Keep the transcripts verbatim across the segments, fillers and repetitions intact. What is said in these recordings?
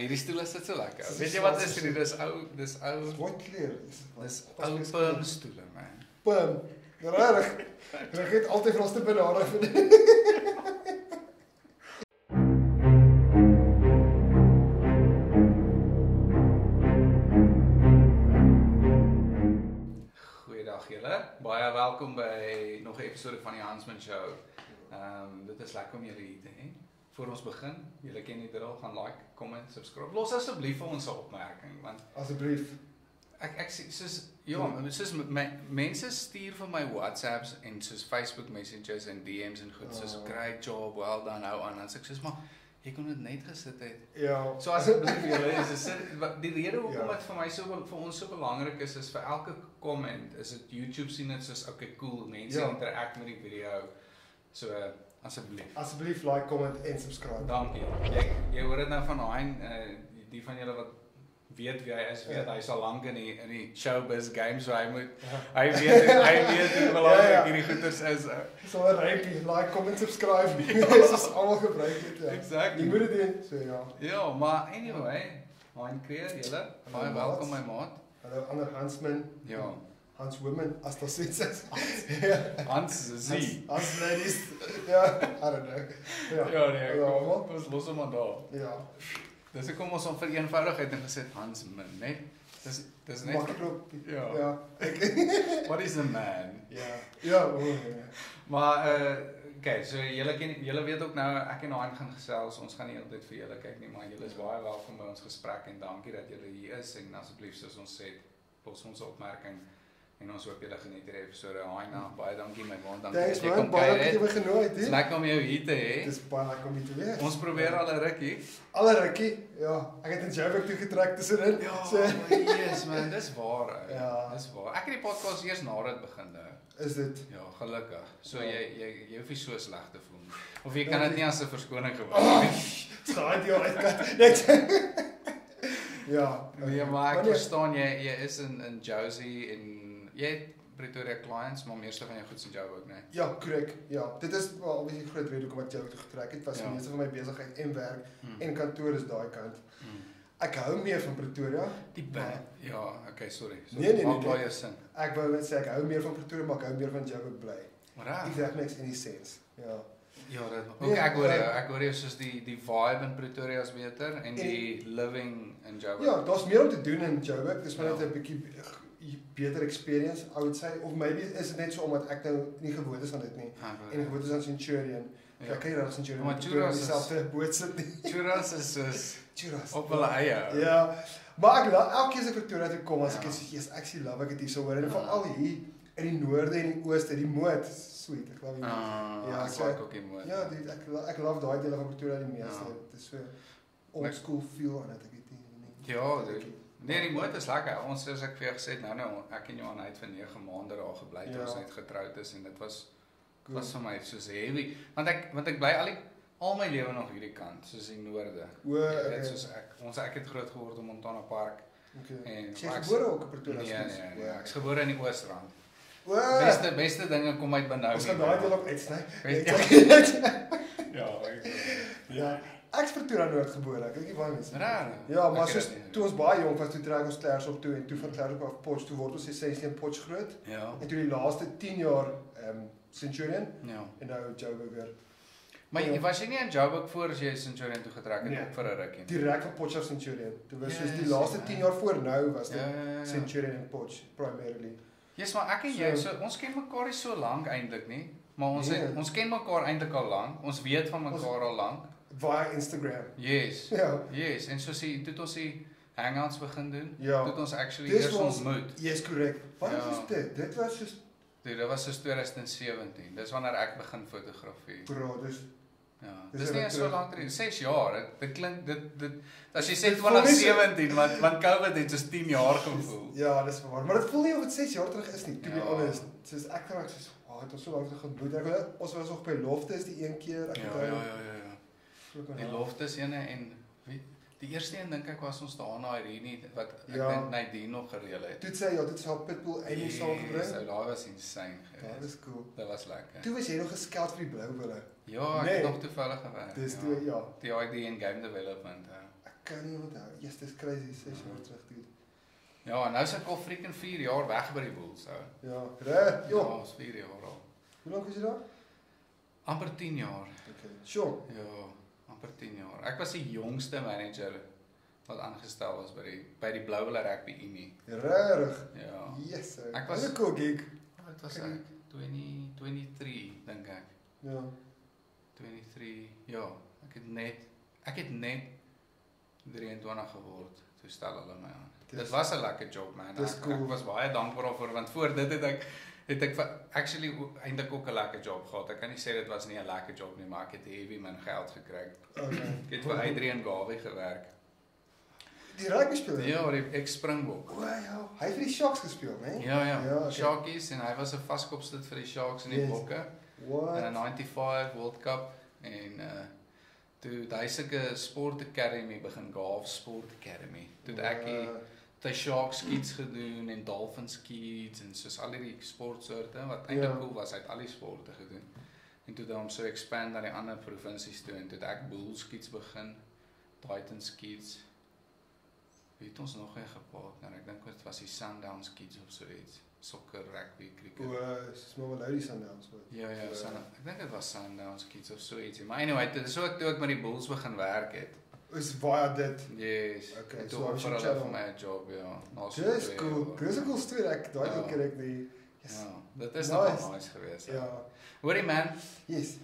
hierdie stoel is dit so lekker. Weet jy wat is hierdie? Dis ou, dis ou. Wat kleur is dit? Dis ou perm stoele, man. Perm. Regtig. Regtig het altyd vir ons te benare vir. Baie welkom by nog 'n episode van die Huntsman show. Um, dit is lekker om julle hier te hê. Voor ons begin, julle ken die drill, gaan like, comment, subscribe. Los asseblief vir ons 'n opmerking want asseblief. Ek ek soos ja, soos my mense stuur vir my WhatsApps en soos Facebook messages en D M's en goed soos great job, well done, hou aan. En ek sê maar jy kon dit net gesit het. Ja. So asseblief julle, is die rede hoekom dit vir my so vir ons so belangrik is is vir elke comment is dit YouTube sien dit soos okay cool mense interact met die video. So asseblief. Asseblief like, comment en subscribe. Dankie. Jy jy hoor dit nou van daai die van julle wat weet wie hy is, weet hy is al lank in die in die showbiz game so hy moet hy weet hy weet hoe belangrik hierdie goeders is. So regtig like, comment, subscribe. Dit is almal gebruik dit. Exactly. Jy moet dit doen. So ja. Ja, maar anyway, myn kreer julle, baie welkom my maat. Hallo ander Huntsman. Ja. Huntswomen as dit sits is. Huntssie. As ladies. Ja, I don't know. Ja. Ja, nee. Wat is los om aan daar? Ja. Dis ek kom ons om vir eenvoudigheid en gesê Huntsman, né? Dis dis net maklik. Ja. Ja. What is a man? Ja. Ja. Maar eh okay, so julle ken julle weet ook nou ek en Hein gaan gesels. Ons gaan nie altyd vir julle kyk nie, maar julle is baie welkom by ons gesprek en dankie dat julle hier is en asseblief soos ons sê, pos ons opmerking en ons hoop julle geniet hierdie episode. Hein, baie dankie my man, dankie dat jy kom kuier. Dankie vir genooi. Dis lekker om jou hier te hê. Dis baie lekker om hier te wees. Ons probeer al 'n rukkie. Al 'n rukkie. Ja, ek het in Joburg toe getrek tussenin. Ja, yes man, dis waar. Ja, dis waar. Ek het die podcast eers nadat begin nou. Is dit? Ja, gelukkig. So jy jy jy hoef nie so sleg te voel nie. Of jy kan dit nie as 'n verskoning gebruik nie. Staan jy uitkat. Net. Ja, nee, maar ek verstaan jy jy is in in Josie en jy het Pretoria clients, maar meeste van jou goeds in Joburg, né? Ja, korrek. Ja, dit is wel 'n bietjie groot rede hoekom ek jou toe getrek het. Was meeste van my besigheid en werk en kantoor is daai kant. Ek hou meer van Pretoria. Die band. Ja, okay, sorry. Nee, nee, nee. Ek wou net sê ek hou meer van Pretoria, maar ek hou meer van Joburg bly. If that makes any sense. Ja. Ja, dit. Ook ek hoor jou. Ek hoor jou soos die die vibe in Pretoria is beter en die living in Joburg. Ja, daar's meer om te doen in Joburg. Dis maar net 'n bietjie beter experience, I would say. Of maybe is dit net so omdat ek nou nie gewoond is aan dit nie. En gewoond is aan Centurion. Ja, kan jy daar Centurion? Maar Churras is altyd 'n boot sit nie. Churras is soos op hulle eie. Ja, maar ek elke keer as ek Pretoria toe kom, as ek sê, yes, ek sien love ek dit hier so hoor en veral hier in die noorde en die ooste, die moed, sweet, ek love dit. Ja, ek like ook die moed. Ja, ek ek love daai dele van Pretoria die meeste. Dit is so old school feel aan dit ek weet nie. Ja, nee, die moed is lekker. Ons soos ek vir gesê het, nou nou ek en Johan het vir nege maande daar gebly toe ons net getroud is en dit was was vir my soos heavy, want ek want ek bly al die al my lewe nog hierdie kant, soos in noorde. Dit soos ek, ons ek het groot geword in Montana Park. En jy gebore ook in Pretoria? Nee, nee, ek is gebore in die Oosrand. Beste beste dinge kom uit Benoni. Ons gaan daai deel op uitsny. Ja, ja. Ek is Pretoria Noord gebore, ek weet nie baie mense. Raar. Ja, maar soos toe ons baie jonk was, toe trek ons Klerksdorp toe en toe van Klerksdorp af Potch, toe word ons sesentien Potch groot. Ja. En toe die laaste tien jaar Centurion en nou Joburg weer. Maar was jy nie in Joburg voor as jy Centurion toe getrek het op vir 'n rukkie? Direk van Potch af Centurion. Dit was soos die laaste tien jaar voor nou was dit Centurion en Potch primarily. Yes, maar ek en jy, ons ken mekaar nie so lank eintlik nie, maar ons ons ken mekaar eintlik al lank. Ons weet van mekaar al lank. Via Instagram. Yes. Yes, en soos jy toe ons die hangouts begin doen, toe ons actually eers ontmoet. Yes, correct. Wat is dit? Dit was soos Dit was soos twintig sewentien, dis wanneer ek begin fotografie. Bro, dis... Ja, dis nie so lang terug, ses jaar, dit klink, dit, dit... As jy sê twintig sewentien, want COVID het soos tien jaar gevoel. Ja, dis waar, maar dit voel nie of het ses jaar terug is nie, to be honest. Soos ek terug, ek soos, oh, het ons so lang terug geboet, ons was nog by Loftus die een keer, ek het daar... Ja, ja, ja, ja, die Loftus ene en... Die eerste een dink ek was ons daar na Irene, wat ek dink Nadine nog gereel het. Toe sê ja, dit is haar Pitbull Amy saam gebring. Ja, daar was insane geweest. Dit was cool. Dit was lekker. Toe was jy nog geskeld vir die blauwbille. Ja, ek het nog toevallig gewerk. Dis toe, ja. Die I D en Game Development. Ek kan niet wat hou. Yes, dis crazy, ses jaar mm. terug toe. Ja, en nou is ek al freaking vier jaar weg by die Bulls, ou. Ja, reg, joh. Ja, is vier jaar al. Hoe lank is jy daar? Amper tien jaar. Okay. Sure. Ja, amper tien jaar. Ek was die jongste manager wat aangestel was by die by die Blauwele Rugby Unie. Reg. Ja. Yes. Ou. Ek was 'n cool gig. Dit was ek twenty twenty-three dink ek. Ja. twenty-three. Ja, ek het net ek het net drieëntwintig geword. Toe stel hulle my aan. Dit was 'n lekker job, man. Ek, cool. ek was baie dankbaar daarvoor want voor dit het ek het ek actually eintlik ook 'n lekker job gehad. Ek kan nie sê dit was nie 'n lekker job nie, maar ek het heavy min geld gekry. Okay. Ek het vir Adrian Gawie gewerk. Die rugby speler? Ja, die ex-Springbok. O ja, hy het vir die Sharks gespeel, né? Ja ja, ja okay. Sharkies en hy was 'n vaskopstit vir die Sharks in die yes. Bokke. What? In ninety-five World Cup en uh toe daai sulke sport academy begin Gaaf Sport Academy. Toe het ek die die Sharks kids gedoen en Dolphins kids en soos al die sportsoorte wat eintlik yeah. cool was, hy het al die sporte gedoen. En toe het hom so expand na die ander provinsies toe en toe het ek Bulls kids begin, Titans kids. Weet ons nog nie gepraat nou, ek dink dit was die Sundowns kids of so iets. Sokker, rugby, cricket. O, is maar wel uit die Sundowns wat. Ja, ja, so, uh, ek dink dit was Sundowns kids of so iets. Maar anyway, dit is ook toe ek met die Bulls begin werk het. Is baie dit? Yes. Okay, so I'm sure for my job, ja. Dis cool. Dis 'n cool storie, ek daai ook reg nie. Yes. Ja, dit is nogal nice. nice geweest. Ja. Hoorie man. Yes.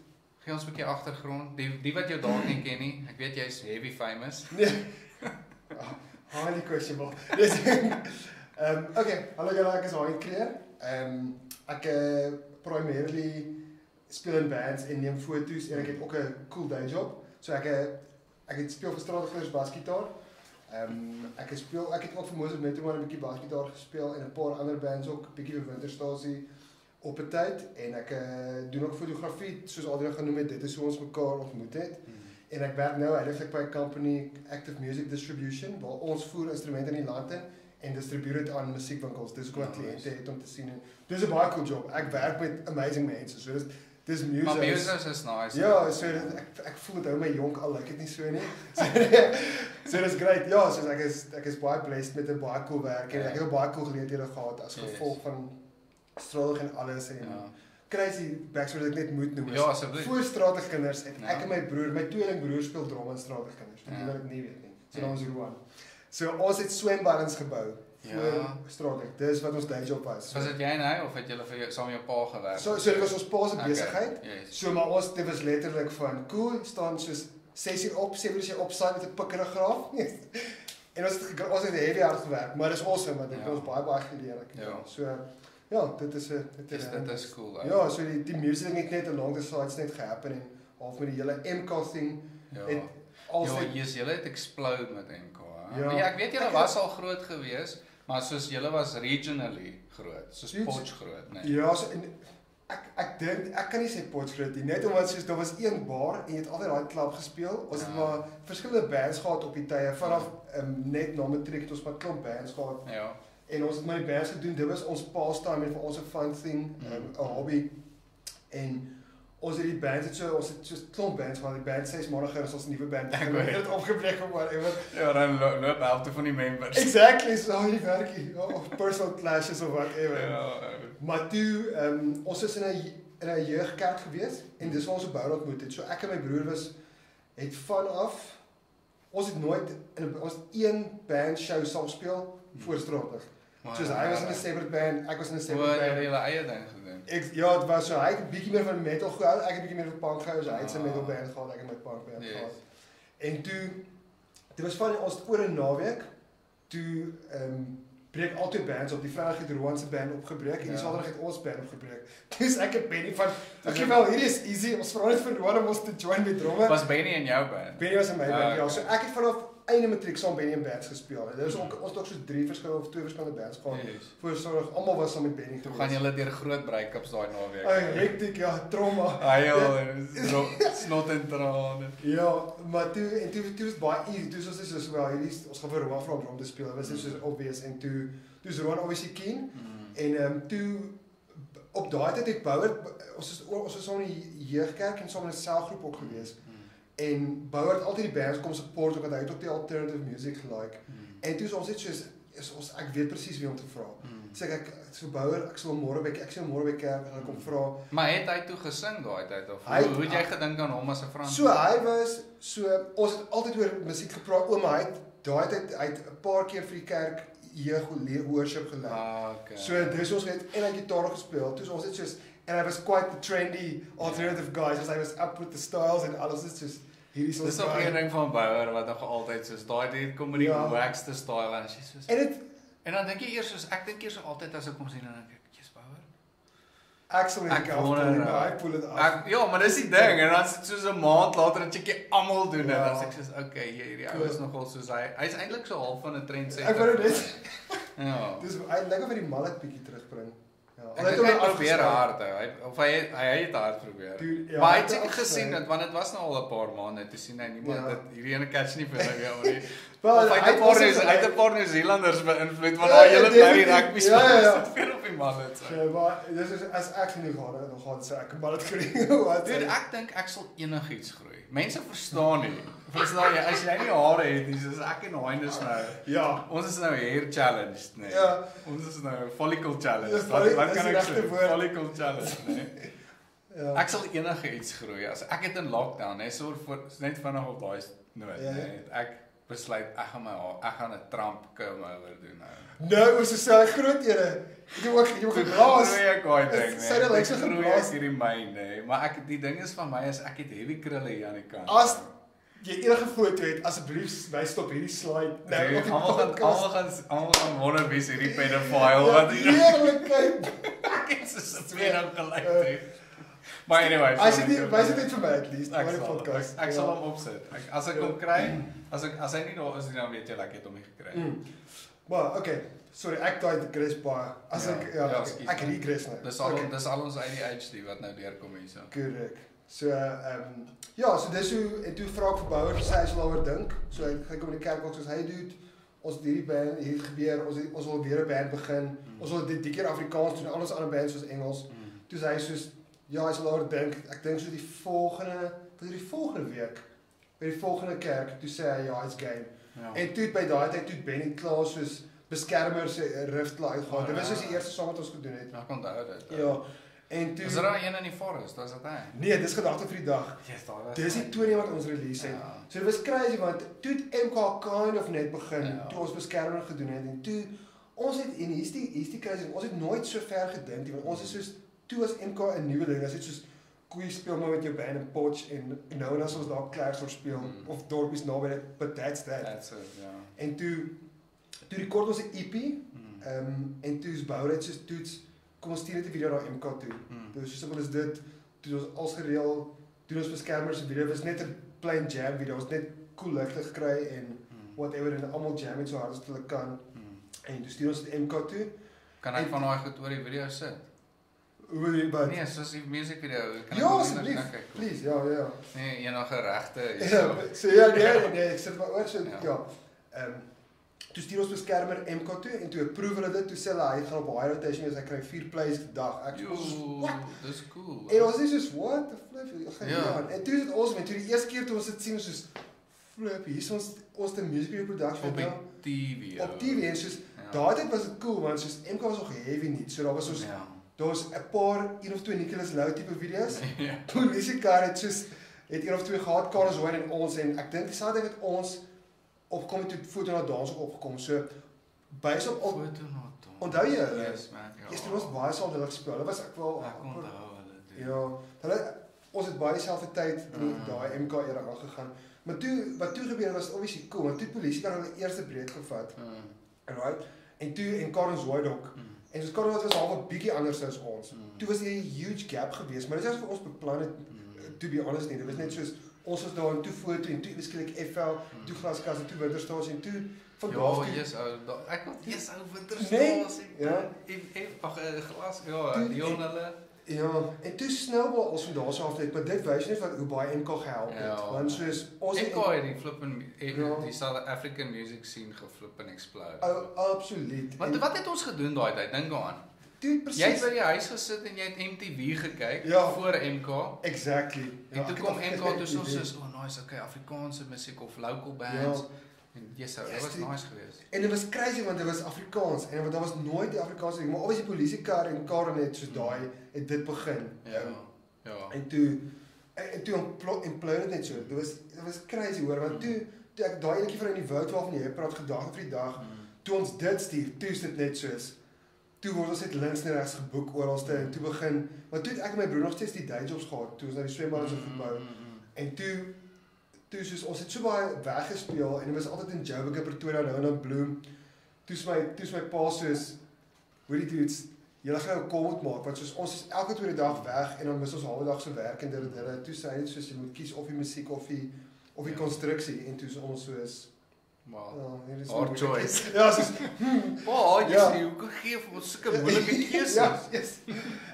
Gee ons 'n bietjie agtergrond. Die die wat jou dalk nie ken nie. Ek weet jy's heavy famous. Nee. Highly questionable. Dis Um, okay, hallo julle, ek is Ryan Kreer. Um, ek uh, primarily speel in bands en neem foto's en ek het ook 'n cool day job. So ek uh, ek het speel vir Straatligkinders basgitaar. Um, ek het speel ek het ook vir Moses Mentor maar 'n bietjie basgitaar gespeel en 'n paar ander bands ook, bietjie vir Winterstasie op 'n tyd en ek uh, doen ook fotografie soos Adrian genoem het. Dit is hoe ons mekaar ontmoet het. Mm. En ek werk nou uiteindelik by 'n company Active Music Distribution waar ons voer instrumente in die land in. En distribueer dit aan musiekwinkels. Dis wat kliënte het om te sien. Dis 'n baie cool job. Ek werk met amazing mense. So dis dis music. Maar music is nice. Ja, so dit, ek ek voel dit hou my jonk al, ek het nie so nie. So, so dis great. Ja, so ek is ek is baie blessed met 'n baie cool werk en ek het ook baie cool geleenthede gehad as gevolg van stralig en alles en ja. Crazy backs wat ek net moet noem. Ja, asseblief. Voor Straatligkinders het ja. ek en my broer, my tweelingbroer speel drum in Straatligkinders. Dit ja. wil ek nie weet nie. So ja. Ons is Rowan. So ons het swembaddens gebou vir ja. Straatlik. Dis wat ons dayjob was. So, was dit jy en hy of het julle vir jou saam jou pa gewerk? So so dit was ons pa se okay. besigheid. Yes. So maar ons dit was letterlik van cool staan soos ses uur op, sewe uur op saam met 'n pikkerige graaf. Yes. En ons het ons het heavy hard gewerk, maar dis awesome want dit het ja. ons baie baie geleer. Ja. So ja, dit is 'n dit is dit is cool. Ou. Ja, so die die music het net along the sides net gehappen en half met die hele M K thing ja. het al sy Ja, julle het explode met M K. Ja. Maar ja, ek weet julle was al groot geweest, maar soos julle was regionally groot, soos Potch groot, né? Nee. Ja, so, ek ek dink ek kan nie sê Potch groot nie, net omdat soos daar was een bar en jy het altyd daai klub gespeel. Ons ja. het maar verskillende bands gehad op die tye vanaf um, net na matriek het ons maar klomp bands gehad. Ja. En ons het maar die bands gedoen. Dit was ons pastime en vir ons 'n fun thing, 'n mm. um, hobby. En ons het die band het so ons het so klomp bands van die band ses maandiger is ons nuwe band en dit het opgebreek op whatever ja dan loop helfte van die members exactly so die werkie of personal clashes of whatever ja, maar toe um, ons is in 'n in 'n jeugkerk gewees en dis waar ons op Bournemouth ontmoet het so ek en my broer was het van af ons het nooit in ons een band show saam speel voor Straatlig so hy was in 'n separate band ek was in 'n separate band hele eie ding Ek, ja, het was so, hy het bietjie meer van metal gehou, ek het bietjie meer van punk gehou, so hy het sy metal band gehad, ek het my punk band yes. gehad en toe, dit was van ons oor 'n naweek toe um, breek al twee bands op, die Vrydag het Rowan se band opgebreek en die Saterdag het ons band opgebreek dus ek het Benny van, okay wel, hierdie is easy, ons vra net vir Rowan om ons te join met dromme Was Benny in jou band? Benny was in my oh, band, okay. ja, so ek het vanaf einde matriek saam Benny in bands gespeel. Daar is ook ons het ook so drie verskillende of twee verskillende bands gehad. Yes. Voorsorg almal was saam met Benny. Toe gaan julle deur groot break-ups daai naweek. Ai, hektiek ja, trauma. Ai, snot en trane. Ja, maar toe en toe toe was baie easy. Toe was dit soos wel hierdie ons gaan vir Rowan vra om te speel. Dit was net soos obvious en toe toe Rowan obviously keen mm. en ehm um, toe op daai tyd het Bouwer ons is ons was saam in die jeugkerk en saam in 'n selgroep ook gewees. Mm. En Bauer had altijd die bands kom support, ook want hy het ook die alternative music like. Mm. En toe is ons net soos, is ons, ek weet precies wie om te vraag. Mm. Sê ek, so Bauer, ek sal morgen by, ek sal morgen by kerk, en ek kom vraag. Maar het hy toe gesing daai tyd, of hy, hoe het jy gedink aan hom as een Frans? So hy was, so, ons het altyd oor muziek gepraat, oom hy het, daai tyd, hy het een paar keer vir die kerk, hier worship geleid. Ah, okay. So dis ons het en hy gitaar gespeel, dus ons het soos, en hy was quite the trendy alternative guy, soos hy was up with the styles en alles is soos, hierdie soos dis ook een ding van Bauer, wat nog altyd soos, daai die kom met die ja. Waxte style en soos, en, het, en dan denk jy eers soos, ek denk eers altyd as ek kom sien en ek, yes Bauer. Ek sal met ek af, en hy pull het af. Ek, ja, maar dis die ding, en dan sit soos een maand later en check jy amal doen, ja. En dan sê ek soos, ok, hierdie cool. Ou is nogal soos hy, hy is eindelijk so half van een trendsetter. Ek wou dit. Ja. Dus hy lekker vir die mallet piekie terugbring. Ja. Ek dink hy probeer hard, hy, of hy, hy het hard probeer. Dude, ja, maar hy het seker gesien, dat, want het was nou al een paar maanden, toe sien hy niemand, ja. Dat hierdie ene catch nie vir jou nie. Of hy het een paar Nieuw-Zeelanders beïnvloed, want hy hele tyd die rugby speel, is dit veel op die mallet. Ja, maar as ek nie gaan, dan gaan sê ek een mallet groei. Ek dink ek sal enig iets groei. Mense verstaan nie. Verstaan jy, as jy nie hare het nie, soos ek en Heinus nou. Ja. Ons is nou hair challenged, nee. Ja. Ons is nou follicle challenge. Wat kan ek sê? Follicle challenge, nee. Ja. Ek sal enige iets groei. As ek het in lockdown, nee, so voor, net vanaf op daai noot, ja. Nee. Ek besluit, ek gaan my haar, ek gaan 'n Trump comb over doen nou. Nou, ons is so groot, jyre. Jy moet jy moet geblaas. Ek gooi ding, nee. Sy lyk so geblaas hierdie my, nee. Maar ek die ding is van my is ek het heavy krulle hier aan die kant. As jy enige foto het, asseblief, my stop hierdie slide. Nee, nee almal gaan, almal gaan, almal gaan wonder wie is hierdie pedophile, wat hier. Eerlikheid. Ek het so twee dan gelyk, nee. Maar anyway. As jy dit, wys dit vir my at least, maar die podcast. Ek sal hom opsit. Ek as ek hom kry, as ek as hy nie daar is nie, dan weet jy ek het hom nie gekry. Maar okay, sorry, ek daai regress baie. As ek ja, ek regress nou. Dis al dis al ons uit die H D wat nou deurkom hierso. Korrek. So, um, ja, so dis hoe, en toe vraag vir Bauer, sy is al oor dink, so hy kom in die kerkboek soos hy doet, ons het hierdie band, hierdie gebeur, ons, het, ons wil weer een band begin, mm. Ons wil dit die keer Afrikaans doen, al ons ander bands soos Engels, mm. Toe sê hy soos, ja, hy is al oor dink, ek dink so die volgende, tot die volgende week, by die volgende kerk, toe sê hy, ja, hy's game, ja. En toe by daai tyd, toe Benny klaar soos, beskermer sy rift laat uitgaan, oh, dit was soos die eerste song wat ons gedoen het. Ek onthou dit, ja. En toe, is daar een in die forest, was dat hy? Nee, dit is gedagte vir die dag. Yes, dit is die tweede wat ons release het. Ja. So dit was crazy, want toe het M K kind of net begin, ja. Toe ons beskerming gedoen het, en toe, ons het, en hier is die, hier is die crazy, ons het nooit so ver gedink, want ons is soos, toe was M K een nieuweling, as het soos, koeie speel maar met jou band en potch, en nou en as ons daar Klerksdorp speel, mm. Of dorpies nou by dit, but that's that. That's it, ja. Yeah. En toe, toe rekord ons die E P, mm. um, en toe is Bauer het soos toets, kom ons stuur net die video na M K toe. Mm. Dus so simpel is dit, toe ons als gereel, toe ons beskermers die video, was net een plain jam video, ons net cool lichte gekry en mm. Whatever, en allemaal jam het so hard as het hulle kan. Mm. En toe stuur ons het M K toe. Kan ek van haar goed oor die video sit? Oor die band? Nee, soos die music video. Kan ja, asseblief, please, ja, ja. Nee, enige rechte, jy so. So ja, nee, nee, ek sit maar oor so, ja. Ja. Um, Toe stuur ons beskermer M K toe, en toe approve hulle dit, toe sê hulle, hy gaan op high rotation wees, hy krijg vier plays die dag. Ek soos, what? Dis cool. En ons is soos, what the flip, ek gaan yeah. Aan. En toe is het awesome, en toe die eerste keer toe ons het sien, ons soos, flip, hier is ons, ons de music video production. Op nou, T V. Op oh. T V, en soos, ja. Daai tijd was het cool, want soos, M K was nog heavy niet, so daar was soos, ja. Daar was een paar, een of twee Nicholas Lou type video's, ja. Toen is die kaart het soos, het een of twee gehad, Carlos Wayne en ons, en ek dink die saad het ons, opgekom het toe Foto Na Dans ook opgekom, so bys op, op onthou jy hulle? Yes man, ja. Eerst toen ons baie saam hulle gespeel, hulle was ek wel, ek onthou hulle, ja, hulle, ons het baie selfde tyd in die daai M K era al gegaan, maar toe, wat toe gebeur was obviously cool, want toe politie kan hulle eerste breed gevat, mm. Right, en toe, en Karen Zwaidok, mm. En soos Karen was half een bykie anders as ons, mm. Toe was die huge gap geweest, maar dit was vir ons beplan het, mm. To be honest nie, dit was net soos, ons was daar en toe Foto en toe wiskelik F L, toe Glaskas en toe Winterstasie en toe van ja, daar yes, toe. Ek wil yes ou Winterstasie nee, ja. En F uh, Glas, ja, Dion hulle. Ja, en toe snel wel ons van daar se af net, maar dit wys net van hoe baie M K gehelp het. Ja, want soos ons M K het die flip en ja. Die South African music scene geflip en explode. Oh, absoluut. Want en, wat het ons gedoen daai tyd? Dink daaraan. Dude, precies. Jy het by die huis gesit en jy het M T V gekyk, ja, voor M K. Exactly. En ja, toe kom M K, toe ons soos, oh nice, okay, Afrikaanse musiek of local bands. Ja. Yes, sir, yes, dit was nice geweest. En dit was crazy want dit was Afrikaans en daar was nooit die Afrikaanse ding, maar alwees die polisiekar en karnet soos daai het dit begin. Ja. Um, ja. En toe en toe ontplooit dit net so. Dit was dit was crazy hoor want toe, toe ek daai enetjie van in die woud waarvan jy praat gedag vir die dag, mm. toe ons dit stuur, toe is dit net soos toe word ons net links en regs geboek oralste en toe begin, want toe het ek en my broer nog steeds die day jobs gehad, toe ons nou die swembad en voetbal. Mm. En toe toe soos, ons het so baie weggespeel en dit was altyd in Joburg, Pretoria, nou en dan Bloem. Toe is my, toe is my pa soos, hoor die dudes, julle gaan nou kom maak, want soos ons is elke tweede dag weg en dan mis ons halwe dag so werk en dit en toe sê hy soos, jy moet kies of die musiek of die, of die ja. Konstruksie en toe is ons soos, wow, ja, hard choice. Ja, soos, hmm, oh, jy sê, hoe kan gee vir ons soeke moeilike keuses? Ja, yes.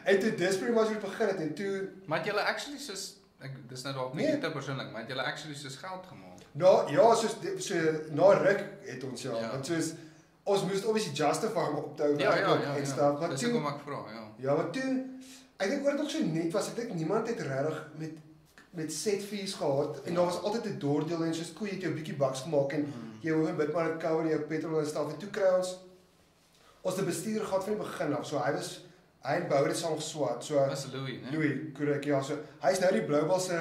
En toe dis pretty much weer begin het en toe... Maar het julle actually soos, ek dis nou dalk nie nee. Te persoonlik, maar het julle actually soos geld gemaak. Nou ja, soos so na ruk het ons ja, want ja. Soos ons moes obviously justify om op te hou ja, ja, ja, en staat, ja. Maar toe kom ek vra, ja. Ja, maar toe ek dink oor dit nog so net was, ek dink niemand het regtig met met set fees gehad en daar was altyd 'n doordeel en soos koe het jou bietjie bucks gemaak en hmm. jy hoef net maar 'n kou en jou petrol en staf en toe kry ons ons die bestuurder gehad van die begin af. So hy was hy en Bouwer het saam geswat, so... Dis Louis, né? Louis, correct, ja, so... Hy is nou die Bloubal se...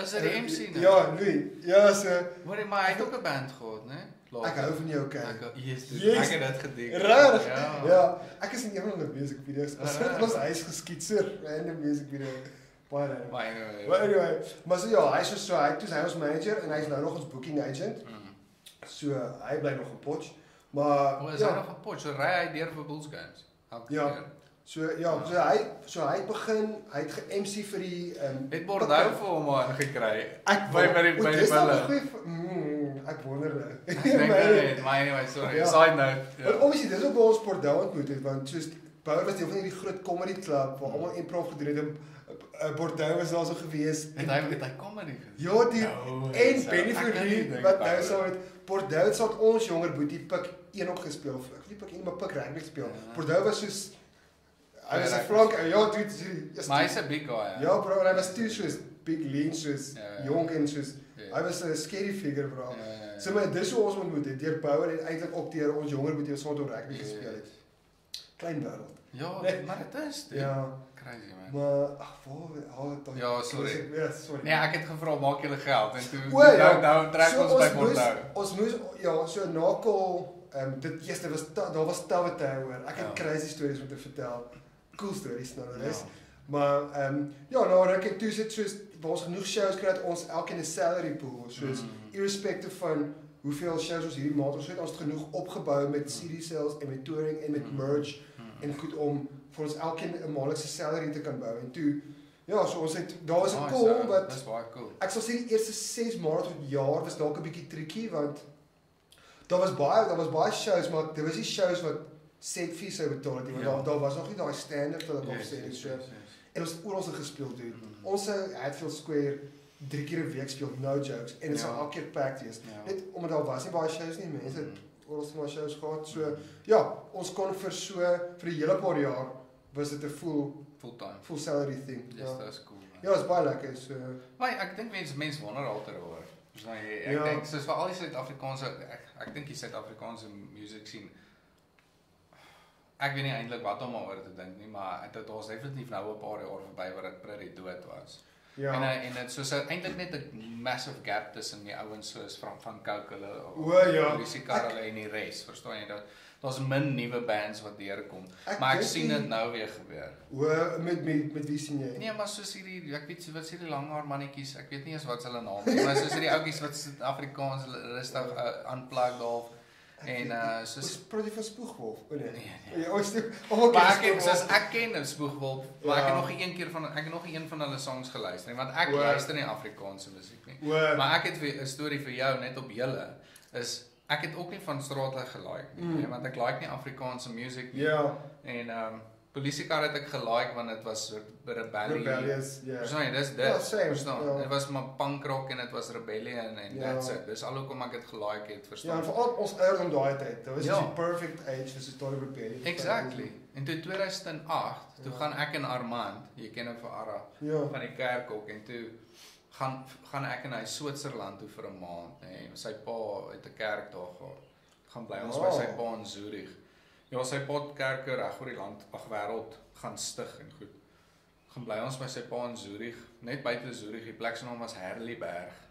Is dit die M C nou? Ja, Louis, ja, so... Hoor, maar hy het ook 'n band gehad, né? Ek hou van jou, okay. Ek, yes, dude, yes. Ek het dit gedink. Rarig, ja. Ja. Ek is in een van die music video's, maar so het ons huis geskiet, so random music video. Baie rarig. Maar anyway, maar anyway, maar so ja, hy is so, hy is ons manager en hy is nou nog ons booking agent. Mm. So, hy bly nog gepotch, maar... O, is ja. Hy nog gepotch, so ry hy deur vir Bulls Games? Elke ja. Keer. So ja, so hy so hy het begin, hy het ge-M C vir die um, het Bordeaux vir hom aan gekry. Ek by by die by die balle. Mm, ek wonder nou. Ek dink dit, maar anyway, sorry. Ja. Side note. Ja. En obviously dis ook waar ons Bordeaux ontmoet het want soos Bouwer was deel van hierdie groot comedy club waar almal improv gedoen het. Bordeaux was daar so gewees. En hy het hy comedy gedoen. Ja, die no, en Benny Fourie wat nou so het Bordeaux het ons jonger boetie Pik een ook gespeel. Ek weet Pik een maar Pik regtig speel. Bordeaux was soos I was a flank, ja, dude, yes, maar hy is a big guy, ja. Ja, bro, en hy was toe soos big lean, soos yeah, yeah. Jong en soos, yeah. Hy was a scary figure, bro. Yeah, yeah, yeah. So, maar dit is hoe ons ontmoet het, deur Bouwer en eindelijk ook deur ons jonger moet jy saam door rugby yeah. Gespeel het. Klein wêreld. Ja, nee. Maar dit is, dude. Ja. Crazy, man. Maar, ach, waar, haal het dan? Ja, sorry. Ja, sorry. Nee, ek het gevra, maak julle geld, en toe, o, ja. nou, nou, trek so, ons by Bordeaux. Ons moes, ja, so nakal, um, dit, yes, dit was, daar was touwe tuin, hoor. Ek het crazy stories om te vertel. Cool stories nou dat is, maar um, ja, nou ruk het toe sit soos, waar ons genoeg shows kry het ons elk in 'n salary pool, soos mm. irrespective van hoeveel shows ons hierdie maand, ons het ons genoeg opgebouw met C D sales en met touring en met merch mm. en goed om vir ons elkeen 'n maandelikse salary te kan bou en toe, ja, so ons het, daar was 'n oh, call so, wat, cool. Ek sal sê die eerste ses maande tot jaar was dalk 'n bietjie tricky, want daar was baie, daar was baie shows, maar daar was nie shows wat set fees sou betaal het, want ja. daar, daar was nog nie daai standaard wat ek yes, yes, so. Yes, yes. En ons oor ons het gespeel dude. Mm -hmm. Ons het Hatfield Square drie keer 'n week speel, no jokes, en dit ja. Sal elke keer packed wees. Ja. Net omdat daar was nie baie shows nie, mense het oor ons maar shows gehad, so ja, ons kon vir so vir 'n hele paar jaar was dit 'n full full-time full salary thing. Yes, ja, dis cool. Man. Ja, is baie lekker so. Maar ek dink mense mense wonder altyd oor. So ek ja. Dink soos vir al die Suid-Afrikaanse ek, ek dink die Suid-Afrikaanse music scene ek weet nie eintlik wat om oor te dink nie, maar dit het ons definitief nou 'n paar jaar verby waar dit pretty dood was. Ja. En en dit soos eintlik net 'n massive gap tussen die ouens soos van van Coke hulle of ja. Musiekar hulle en die res, verstaan jy dat daar's min nuwe bands wat deurkom, maar ek sien dit nou weer gebeur. O, met met met wie sien jy? Nee, maar soos hierdie ek weet wat sê die langhaar mannetjies, ek weet nie eens wat hulle naam is, maar soos hierdie ouetjies wat Afrikaans rustig unplugged half en uh so produk van Spoegwolf. O nee. Ja, ons het ook ek ken nou Spoegwolf, maar ek het nog een keer van ek het nog een van hulle songs geluister nie, want ek wow. Luister nie Afrikaanse musiek nie. Wow. Maar ek het 'n storie vir jou net op julle is ek het ook nie van Straatlig gelike nie, mm. want ek like nie Afrikaanse musiek nie. Ja. En um Polisiekar het ek gelike want dit was soort rebellie. Rebellious, ja. Verstaan jy, dis dit. Ja, same, verstaan. Dit ja. Was maar punk rock en dit was rebellion en ja. That's it. Dis al hoekom ek dit gelike het, verstaan. Ja, veral ons eer om daai tyd. Dit was ja. Die perfect age vir so 'n rebellion. Exactly. En toe tweeduisend en agt, ja. Toe gaan ek en Armand, jy ken hom vir Arra, ja. Van die kerk ook, en toe gaan, gaan ek en hy Switserland toe vir 'n maand, nee, sy pa het 'n kerk daar gehad, gaan bly ons oh. by sy pa in Zurich. Ja, sy pa het kerke reg oor die land, ag wêreld gaan stig en goed. Gaan bly ons by sy pa in Zurich, net buite Zurich, die plek se naam was Herliberg.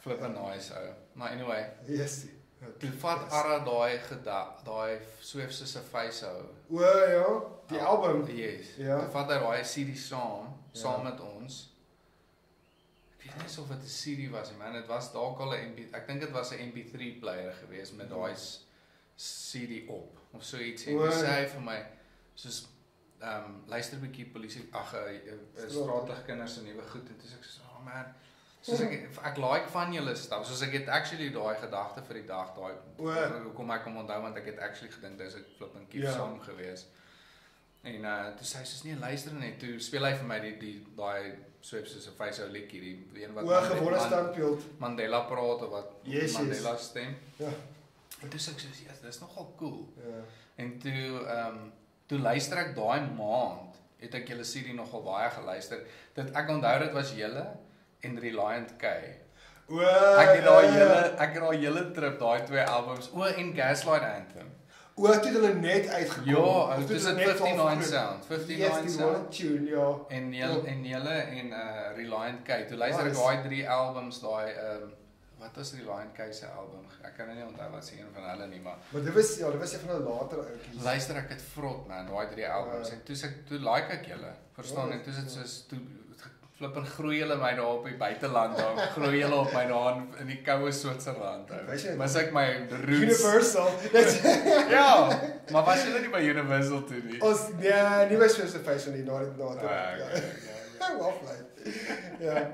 Flippin' nice ou. Maar anyway, yes. Toe vat yes. Arra daai daai Swiftse se face ou. O ja, die oh, album. Yes. Yeah. Toe vat hy daai C D saam, yeah. saam met ons. Ek weet nie of dit 'n C D was nie, man, dit was dalk al 'n M P, ek dink dit was 'n M P three player gewees met daai C D op of so iets. En hy sê vir my soos ehm um, luister 'n bietjie polisie ag straatligkinders en nuwe goed en dis ek sê, "Oh man, soos ek, ek like van julle stuff, soos ek het actually daai gedagte vir die dag, daai hoekom ek hom onthou, want ek het actually gedink dis 'n flipping keep yeah. song gewees. En uh, toe sê hy soos nee, luister net, toe speel hy vir my die die daai sweeps soos 'n face ou liedjie, die een wat oor gewone standbeeld Mandela praat of wat yes, Mandela yes. stem. Ja. En toe sê ek soos ja, dis nogal cool. Yeah. En toe ehm um, toe luister ek daai maand, het ek julle C D nogal baie geluister. Dit ek onthou dit was julle en Reliant K. O, ek het daai hele ek het daai hele trip daai twee albums, o en Gaslight Anthem. O, dit het hulle net uitgekom. Ja, dit is fifty-nine Sound, fifty-nine Sound tune, ja. En julle en julle en uh, Reliant K. Toe luister ek daai drie albums, daai um, wat was Reliant K se album? Ek kan nie onthou wat se een van hulle nie, maar Maar dit was ja, dit was een van hulle later ouetjies. Luister ek het vrot man, daai drie albums en toe ek toe like ek julle. Verstaan ek toe dit soos toe flippin groei hulle my daar op die buiteland daar, groei hulle op my daar in die koue Switserland ou. Mis ek my roots. Universal. ja, maar was hulle nie by Universal toe nie? Ons nee, nie by Switserface nie, na dit na dit. Wel fly. Ja.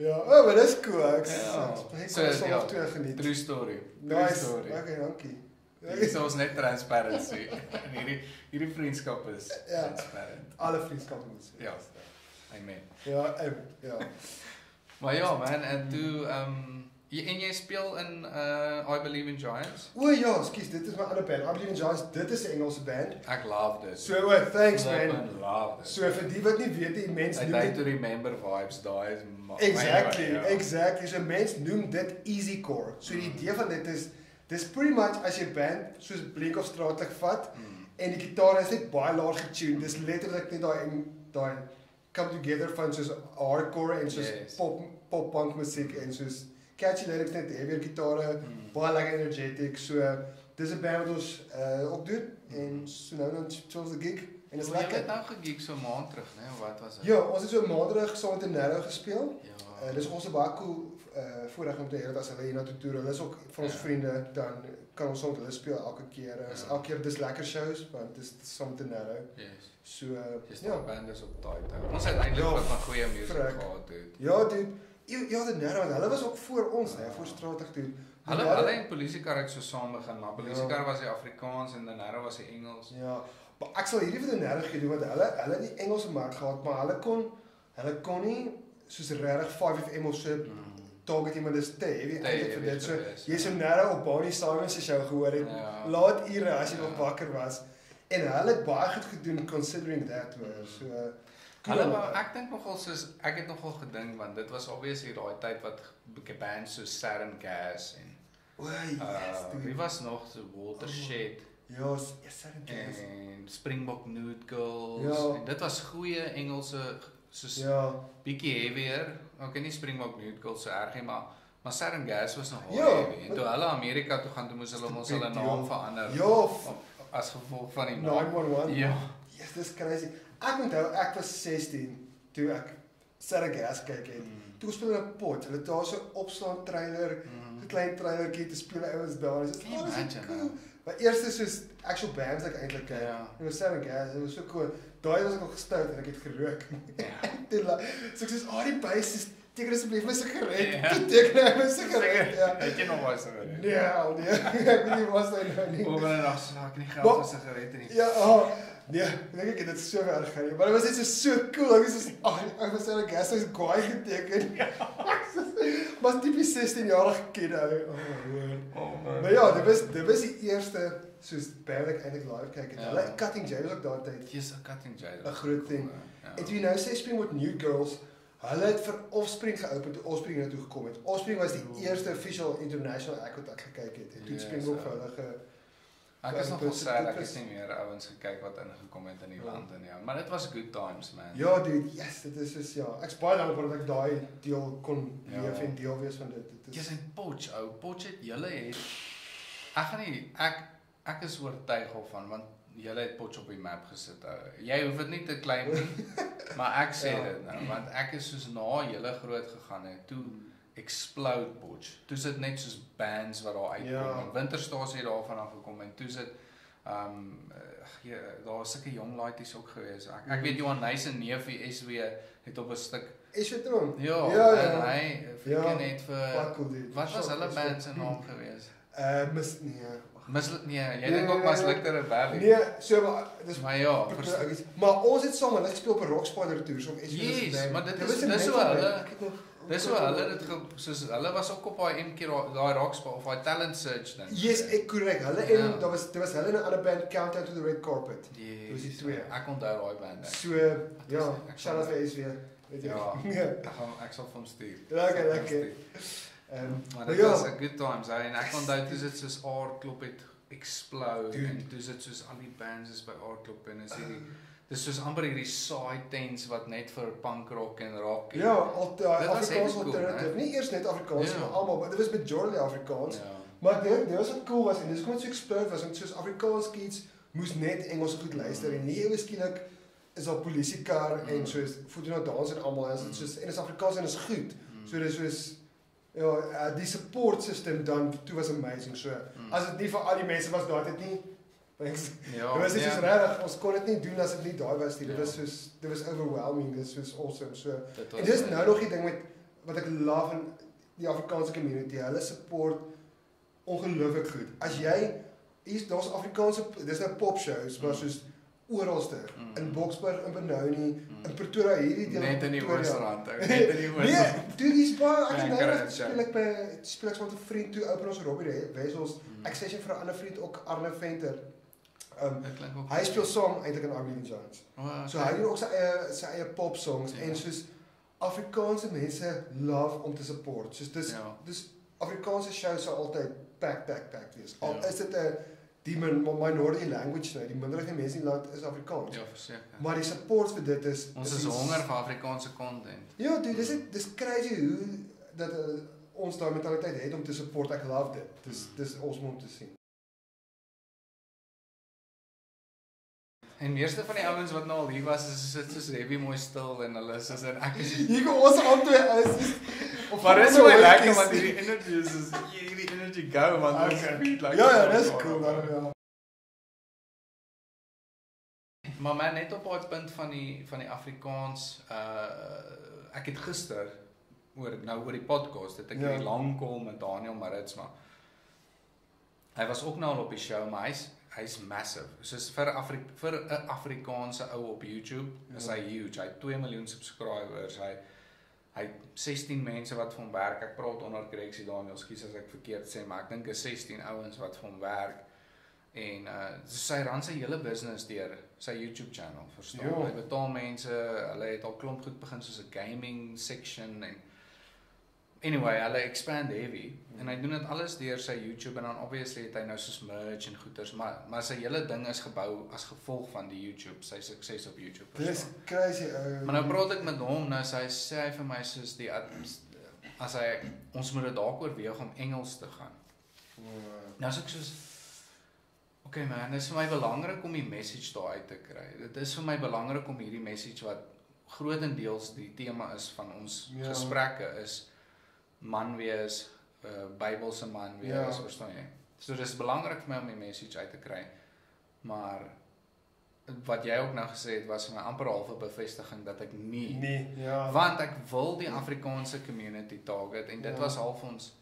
Ja, oh, maar dis cool. Ek het so twee geniet. True story. Nice story. Okay, dankie. Dit is ons net transparency. En hierdie hierdie vriendskap is transparant. Alle vriendskappe moet wees. Ja. Amen. Ja, um, ja. maar ja man, en toe, um, jy, en jy speel in uh, I Believe in Giants? O ja, excuse, dit is my ander band, I Believe in Giants, dit is 'n Engelse band. Ek love dit. So, oh, thanks man. I love dit. So, vir die wat nie weet, die mens I noem dit... I like to remember vibes, daai is... Exactly, anyway, yeah. exactly. So, mens noem dit easycore. So, die idee van dit is, dis pretty much as jy band, soos Blink of Straatlig vat, mm. en die gitaar is net baie laag getuned, dis letterlik net daai... daai come together van soos hardcore en soos yes. pop, pop punk musiek en soos catchy lyrics net heavier gitare, mm. baie lekker energetic, so dis 'n band wat ons uh, opdoen mm. en so nou dan ons die gig en dis lekker. Jy het nou gegig so 'n maand terug, né? Nee? Wat was dit? Ja, ons het so 'n maand terug saam met Nero gespeel. Ja. Uh, dis ons 'n baie cool uh, voorreg om te hê dat as hulle hierna toe toer, hulle is ook vir ons ja. vriende, dan kan ons saam met hulle speel elke keer. Is ja. elke keer dis lekker shows, want dis saam met Nero. Yes. So uh, yes, ja, band is op daai. Ons het eintlik ja, van goeie musiek gehad, dude. Ja, dude. Ja, die Nero, hulle was ook voor ons, hè, ja. voor Stratig toe. Hulle hulle en polisiekar het so saam begin, maar polisiekar ja. was die Afrikaans en die Nero was die Engels. Ja. Maar ek sal hierdie vir die Nero gedoen want hulle hulle het die Engelse mark gehad, maar hulle kon hulle kon nie soos regtig five F M of so mm. target iemand is te heavy eintlik vir dit. So jy's so Nero op Bonnie Simon se show gehoor het ja. laat ure as jy nog ja. wakker was. En hulle het baie goed gedoen considering that were. So cool. Hulle maar ek dink nogal soos ek het nogal gedink want dit was obviously daai tyd wat bands soos Saron Gas en o, yes, uh, wie was nog so Water Shed. Ja, Saron Gas en Springbok Nude Girls. Ja. En dit was goeie Engelse soos ja. bietjie heavier. Okay, nie Springbok Nude Girls so erg nie, maar Maar Saron Gas was nog ja, heavy. En toe hulle Amerika toe gaan, toe moes hulle ons hulle naam verander. Ja. Op, as gevolg van die nine one one. Ja. Yes, dis crazy. Ek onthou ek was sixteen toe ek Saron Gas kyk het. Mm. Toe speel hulle pot. Hulle het daar so 'n opslaan trailer, 'n mm. klein trailertjie te speel ouens daar. Dis so, oh, cool. Maar eers is soos actual bands ek eintlik kyk. Ja. En was Saron Gas, dit was so cool. Daai was ek nog gestout en ek het gerook. Ja. so ek sê, "Ag, oh, die bass is teken asseblief my sigaret." Ja. Toe teken hy my sigaret. Ja. Het jy nog was oor? Nee, al nee. Ek weet nie was hy nou nie. Oor en af slaak nie geld vir sigarette nie. Ja, oh, nee, dink ek dit is so erg hier. Maar dit was net so so cool. Ek was so ag, oh, ek was so gas is gaai geteken. Ja. Was tipies sixteen jarige kid ou. Oh, oh, maar ja, dit was dit was die eerste soos band ek eintlik live kyk het. Hulle cutting jails ook daai tyd. Yes, a cutting jails. 'n Groot ding. En toe jy nou sê Springbok Nude Girls, hulle het vir Offspring geopen toe Offspring na toe gekom het. Offspring was die oh. eerste official international act wat ek gekyk het. En toe yes, Springbok vir hulle ge Ek is nogal sad, ek het nie meer ouens gekyk wat ingekom het in die land en ja, maar dit was good times man. Ja dude, yes, dit is soos ja, ek's baie dankbaar dat ek daai deel kon leef en deel wees van dit. Jy's 'n Potch ou, Potch het julle het Ek gaan nie ek ek is oortuig van want julle het Potch op die map gesit ou. Jy hoef dit nie te claim nie, maar ek sê dit nou want ek is soos na julle groot gegaan het toe Explode Potch. Toe sit net soos bands wat daar uitkom. Ja. Winterstasie daarvan af gekom en toe sit ehm um, ja, daar was sulke jong laities ook gewees. Ek, ek weet Johan Nuys en Neefie S W het op 'n stuk S W Tron. Ja, ja, ja. En hy ja. net vir Wat was hulle band se naam gewees? Eh uh, mis nee. Mislik nee, jy nee, dink ook was Likter en Valley. Nee, so maar dis maar ja, verseker. Maar ons het sommer net speel op 'n Rockspanner toer so S W. Yes, maar dit is dis so hulle Dis hoe hulle dit soos hulle was ook op daai M K daai Rockstar of daai talent search ding. Yes, ek korrek. Hulle en yeah. daar was daar was hulle 'n ander band Countdown to the Red Carpet. Yes. Dit was die twee. Ek onthou daai band. Ek. So ek ja, shout out vir S W. Weet jy. Ja. Ek sal van stuur. Okay, okay. Ehm maar dit was 'n good times. En ek onthou toe dit soos Arra klop het explode Dude. en toe dit soos al die bands is by Arra klop en is hierdie Dis soos amper hierdie side tents wat net vir punk rock en rock Ja, altyd uh, Afrikaans alternative, nie eers net Afrikaans yeah. maar almal, dit was majority Afrikaans. Yeah. Maar dit dit was wat cool was en dis kon so explode was want soos Afrikaans kids moes net Engels goed luister mm. en nie eweskielik is daar polisiekar mm. en soos Foto Na Dans en almal en soos en is Afrikaans en is goed. Mm. So dis soos ja, uh, die support system dan toe was amazing so. Mm. As dit nie vir al die mense was daai dit nie Ja, dit was net soos regtig, ons kon dit nie doen as dit nie daai was nie. Dit was soos dit was overwhelming, dit was awesome. So en dis nou nog die ding met wat ek love in die Afrikaanse community. Hulle support ongelooflik goed. As jy hier's daar's Afrikaanse dis nou pop shows, maar soos oralste in Boksburg, in Benoni, in Pretoria hierdie deel net in die Oosrand, net in die Oosrand. Nee, dit is baie ek speel ek by speel ek met 'n vriend toe open ons Robbie Wessels. Ek sê sy vir 'n ander vriend ook Arne Venter. Um, hy speel saam eintlik in I Believe in Giants. Oh, okay. So hy doen ook sy eie, sy eie pop songs yeah. en soos Afrikaanse mense love om te support. Soos dis yeah. dis Afrikaanse shows sal altyd pack pack pack wees. Al yeah. is dit 'n die minority language nou, die minderige mense in die land is Afrikaans. Ja, verseker. Maar die support vir dit is ons is, is honger vir Afrikaanse content. Ja, dude, dis dit dis crazy hoe dat uh, ons daai mentaliteit het om te support. Ek love dit. Dis mm. dis awesome om te sien. En meeste van die ouens wat nou al hier was, is dit soos heavy mooi stil en hulle is soos en ek is hier kom ons aan twee is of maar is hoe lekker want hierdie energy is is hierdie energy go man okay. Beat, like, ja ja, dis cool dan ja. Maar man net op daai punt van die van die Afrikaans uh ek het gister oor nou oor die podcast het ek hierdie ja. lang call met Daniel Marits maar hy was ook nou al op die show maar hy's Hy's massive. Soos vir Afri vir 'n Afrikaanse ou op YouTube, ja. Is hy huge. Hy het twee miljoen subscribers. Hy hy sestien mense wat vir hom werk. Ek praat onder korreksie Daniel, skus as ek verkeerd sê, maar ek dink is sestien ouens wat vir hom werk. En uh so sy ran sy hele business deur sy YouTube channel, verstaan? Ja. Hy betaal mense. Hulle het al klomp goed begin soos 'n gaming section en Anyway, hulle expand heavy en hy doen dit alles deur sy YouTube en dan obviously het hy nou soos merch en goeders, maar maar sy hele ding is gebou as gevolg van die YouTube, sy sukses op YouTube. Dis crazy. Uh, maar nou praat ek met hom nou, sy sê hy vir my soos die as hy ons moet dit dalk oorweeg om Engels te gaan. Nou as ek soos Okay man, dit is vir my belangrik om die message daar uit te kry. Dit is vir my belangrik om hierdie message wat grootendeels die tema is van ons ja. gesprekke is man wees, uh, Bybelse man wees, ja. verstaan jy? So dis belangrik vir my om die message uit te kry. Maar wat jy ook nou gesê het was vir my amper half 'n bevestiging dat ek nie nee, ja. want ek wil die Afrikaanse community target en dit ja. was half ons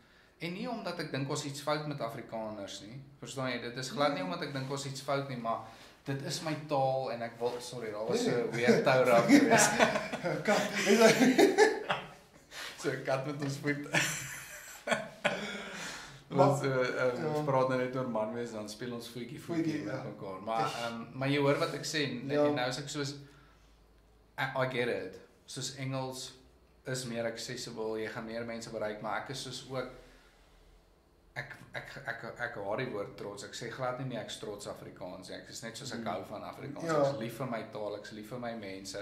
en nie omdat ek dink ons iets fout met Afrikaners nie. Verstaan jy? Dit is glad nie omdat ek dink ons iets fout nie, maar dit is my taal en ek wil sorry, daar was so 'n weird tou rap geweest. So kat met ons voet. Ons uh, um, ja. praat nou net oor manwees, dan speel ons voetjie voetjie met mekaar. Maar um, maar jy hoor wat ek sê, ja. en nou is ek soos I, I get it. Soos Engels is meer accessible, jy gaan meer mense bereik, maar ek is soos ook ek ek ek ek hoor die woord trots. Ek sê glad nie meer ek's trots Afrikaans nie. Ek is net soos ek hou van Afrikaans. Ja. Ek's lief vir my taal, ek's lief vir my mense.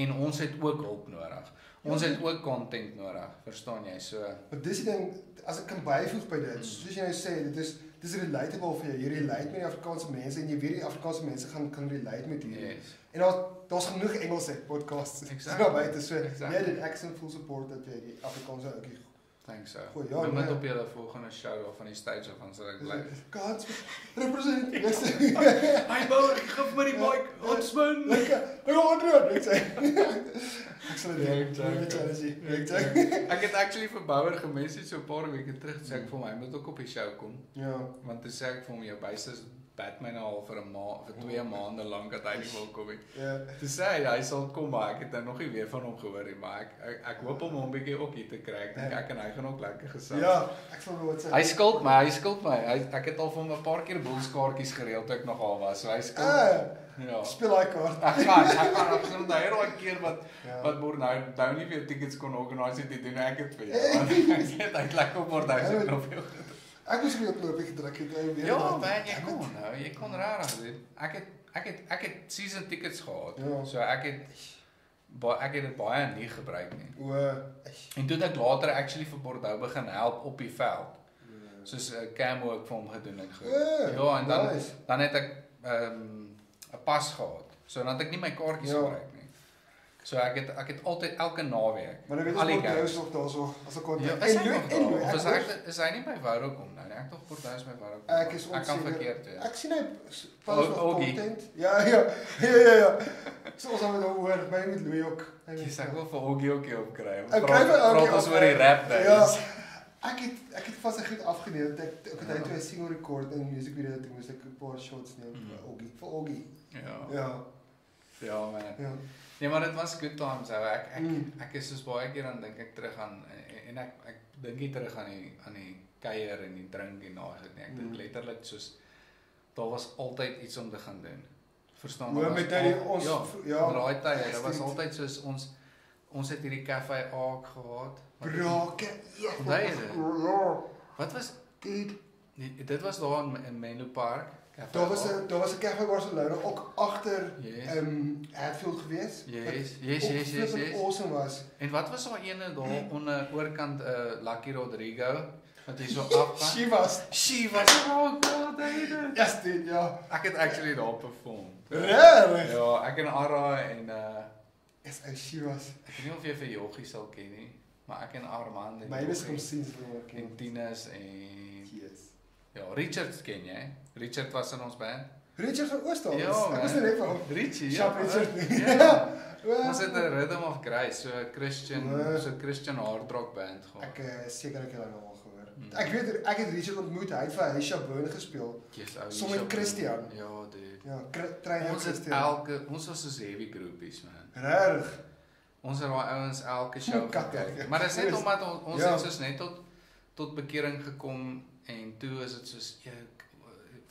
En ons het ook hulp nodig. Ons het ook content nodig, verstaan jy? So maar dis die ding, as ek kan byvoeg by dit, soos jy nou sê, dit is dis relatable vir jou. Jy relate met die Afrikaanse mense en jy weet die Afrikaanse mense gaan kan relate met hierdie. Yes. En daar daar's genoeg Engelse podcasts. Exactly. So buite so exactly. jy dit accent full support dat jy die Afrikaanse ouetjie Thanks so. Goeie, ja, noem het op julle volgende show of van die stage of van so ek bly. Gods, represent, yes. My boer, geef my die mic, Huntsman. Lekker, nou Underoath, ek sê. Ek sal dit doen, ek sal dit doen, ek sal dit doen. Ek het actually vir Bouwer gemessage so paar weke terug, sê ek vir my, moet ook op die show kom. Ja. Want toe sê ek vir my, jou buis is Batman al vir een ma vir twee maanden lang dat hy nie wil kom nie. Toe sê hy, hy sal kom, maar ek het nou nog nie weer van hom gehoor nie, maar ek, ek, ek hoop om hom een bietjie ook hier te kry. Ek dink ek en hy gaan ook lekker gesels. Ja, ek sal nooit sê. Hy skuld my, hy skuld my. Hy, ek het al vir hom een paar keer boelskaartjies gereeld toe ek nog al was, so hy skuld my. Ja. Speel hy kaart. Ek gaan, ek gaan absoluut daai hele keer wat ja. wat Bornau nou nie weer tickets kon organiseer het, doen ek het vir jou. Want ek sê hy het lekker op duisend op jou. Ek moes weer op knopie gedruk het, jy weet. Ja, man, jy kon nou, jy kon rarig dit. Ek het ek het ek het season tickets gehad. Ja. So ek het ba, ek het dit baie nie gebruik nie. O. En toe het ek later actually vir Bordeaux begin help op die veld. Ja. Soos 'n uh, camo ook vir hom gedoen en goed. Ja, ja, en dan nice. dan het ek ehm um, 'n pas gehad. So dan het ek nie my kaartjies ja. gebruik nie. So ek het ek het altyd elke naweek al die games. Maar ek weet dis nog daarso as ek kon. Ja, en nou en nou as ek is hy nie by Woudo kom nou nie. Ek tog Portugal is my Woudo. Ek is onseker. Ek kan verkeerd doen. Ek sien hy pas op content. Ja ja. Ja ja ja. So ons het oor by met Louis ook. Ek sê ek wil vir Oggie ook op kry. Ek kry vir Oggie ook oor die rap daai. Ja. Ek het ek het vas ek goed afgeneem dat ek ek het hy twee single record en music video toe moes ek 'n paar shots neem vir Oggie vir Oggie. Ja. Ja. Ja man. Ja. Nee, maar dit was good times. So ek ek mm. ek is soos baie keer dan dink ek terug aan en ek ek dink nie terug aan die aan die kuier en die drink en daai goed nie. Ek dink mm. letterlik soos daar was altyd iets om te gaan doen. Verstaan jy? Met al, ons ja, ja daai tyd, dit was altyd soos ons ons het hierdie Cafe Aak gehad. Brake. Ja. Wat was dit? Nee, dit was daar in, in Menlo Park. Daar was een, daar was een Cafe Barcelona ook achter yes. um, Hatfield geweest. Yes, yes, yes, yes, yes. Awesome was. En wat was al ene daar nee. onder oorkant uh, Lucky Rodrigo? Wat is so af? She was. She was. Oh god, daai ding. Yes, dit ja. Ek het actually daar perform. Really? Ja, ek en Arra en uh is yes, she was. Ek weet nie of jy vir Joggie sal ken nie, maar ek en Armand en my is kom sien vir en Tinus en yes. Ja, Richard ken jy? Richard was in ons band. Richard van Oosthuis. Ja, ek is net van Richie. Ja, Richard. Ja. ja. Well, ons het 'n Rhythm of Grace, so 'n Christian, well, so 'n Christian hard rock band gehad. Ek is seker ek het dit al gehoor. Mm. Ek weet ek het Richard ontmoet, hy het vir Hisha Byrne gespeel. Yes, ou. Sommige Christian. Ja, dude. Ja, Trein en Christian. Elke ons was so heavy groupies man. Reg. Ons het daai ouens elke show gekyk. Maar dit is net omdat on, ons ja. ons net tot tot bekering gekom en toe is dit soos jy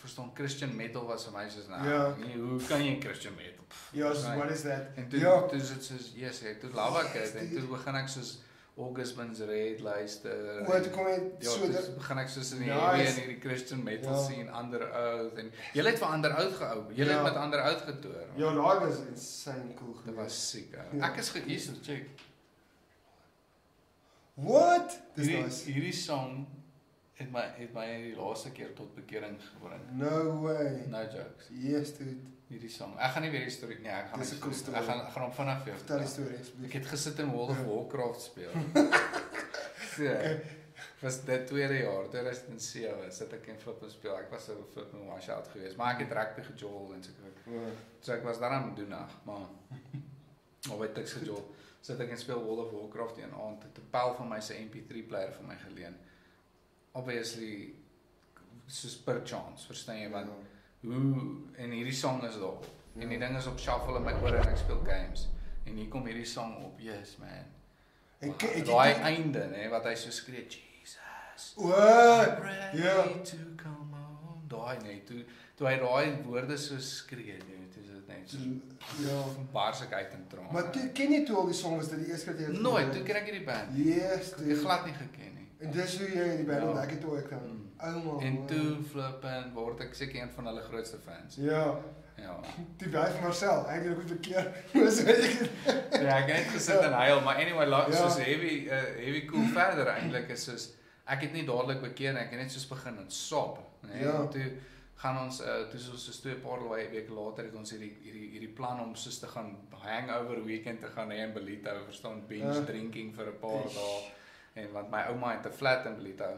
verstaan Christian metal was vir my soos nou. Ja. Nee, hoe kan jy Christian metal? Ja, yes, what is that? En toe ja. toe dit soos yes, ek toe love ek yes, en toe begin ek soos August Burns Red luister. Wat kom jy ja, so dit begin ek soos in nice. hierdie in hierdie Christian metal ja. sien Underoath en jy het vir Underoath gehou. Jy het ja. met Underoath getoer. Ja, daai was insane cool. Dit was siek. Ja. Ek is gehuis en check. What? Dis nice. Hierdie song het my het my die laaste keer tot bekering gebring. No way. No jokes. Yes dude. Hierdie song. Ek gaan nie weer die storie nie, ek gaan cool story. Ek gaan ek gaan hom vanaf weer vertel die storie. Ek het gesit in World of Warcraft speel. So, was dit tweede jaar, tweeduisend sewe, sit ek in flip en speel. Ek was so flip en wash out geweest, maar ek het rugby gejol en so ek. So ek was daar aan doen nog, maar albei teks gejol. Sit ek en speel World of Warcraft een aand, het 'n pel van my se M P three player van my geleen. Obviously soos per chance, verstaan jy want hoe en hierdie song is daar en die ding is op shuffle in my oor en ek speel games en hier kom hierdie song op, yes man. En daai einde nê wat hy so skree Jesus Yes. Yeah. To come on. Daai net toe toe hy daai woorde so skree net, dis dit net. Ja, bars ek uit in trane. Maar ken jy toe al die songs dat die eerste keer jy nooit toe kry ek hierdie band. Yes, ek het glad nie geken nie. En dis hoe jy die band ontdek het toe ek dan. Almal. En toe flip en word ek seker een van hulle grootste fans. Ja. Ja. Die wyf Marcel, hy het ook verkeer. Ja, ek het gesit en huil, maar anyway, soos heavy heavy cool verder eintlik is soos ek het nie dadelik bekeer nie, ek het net soos begin en sop, nee. Toe gaan ons toe soos soos twee paar weke later het ons hierdie hierdie hierdie plan om soos te gaan hangover weekend te gaan hê in Belito, verstaan, binge drinking vir 'n paar dae. En want my ouma het 'n flat in Belito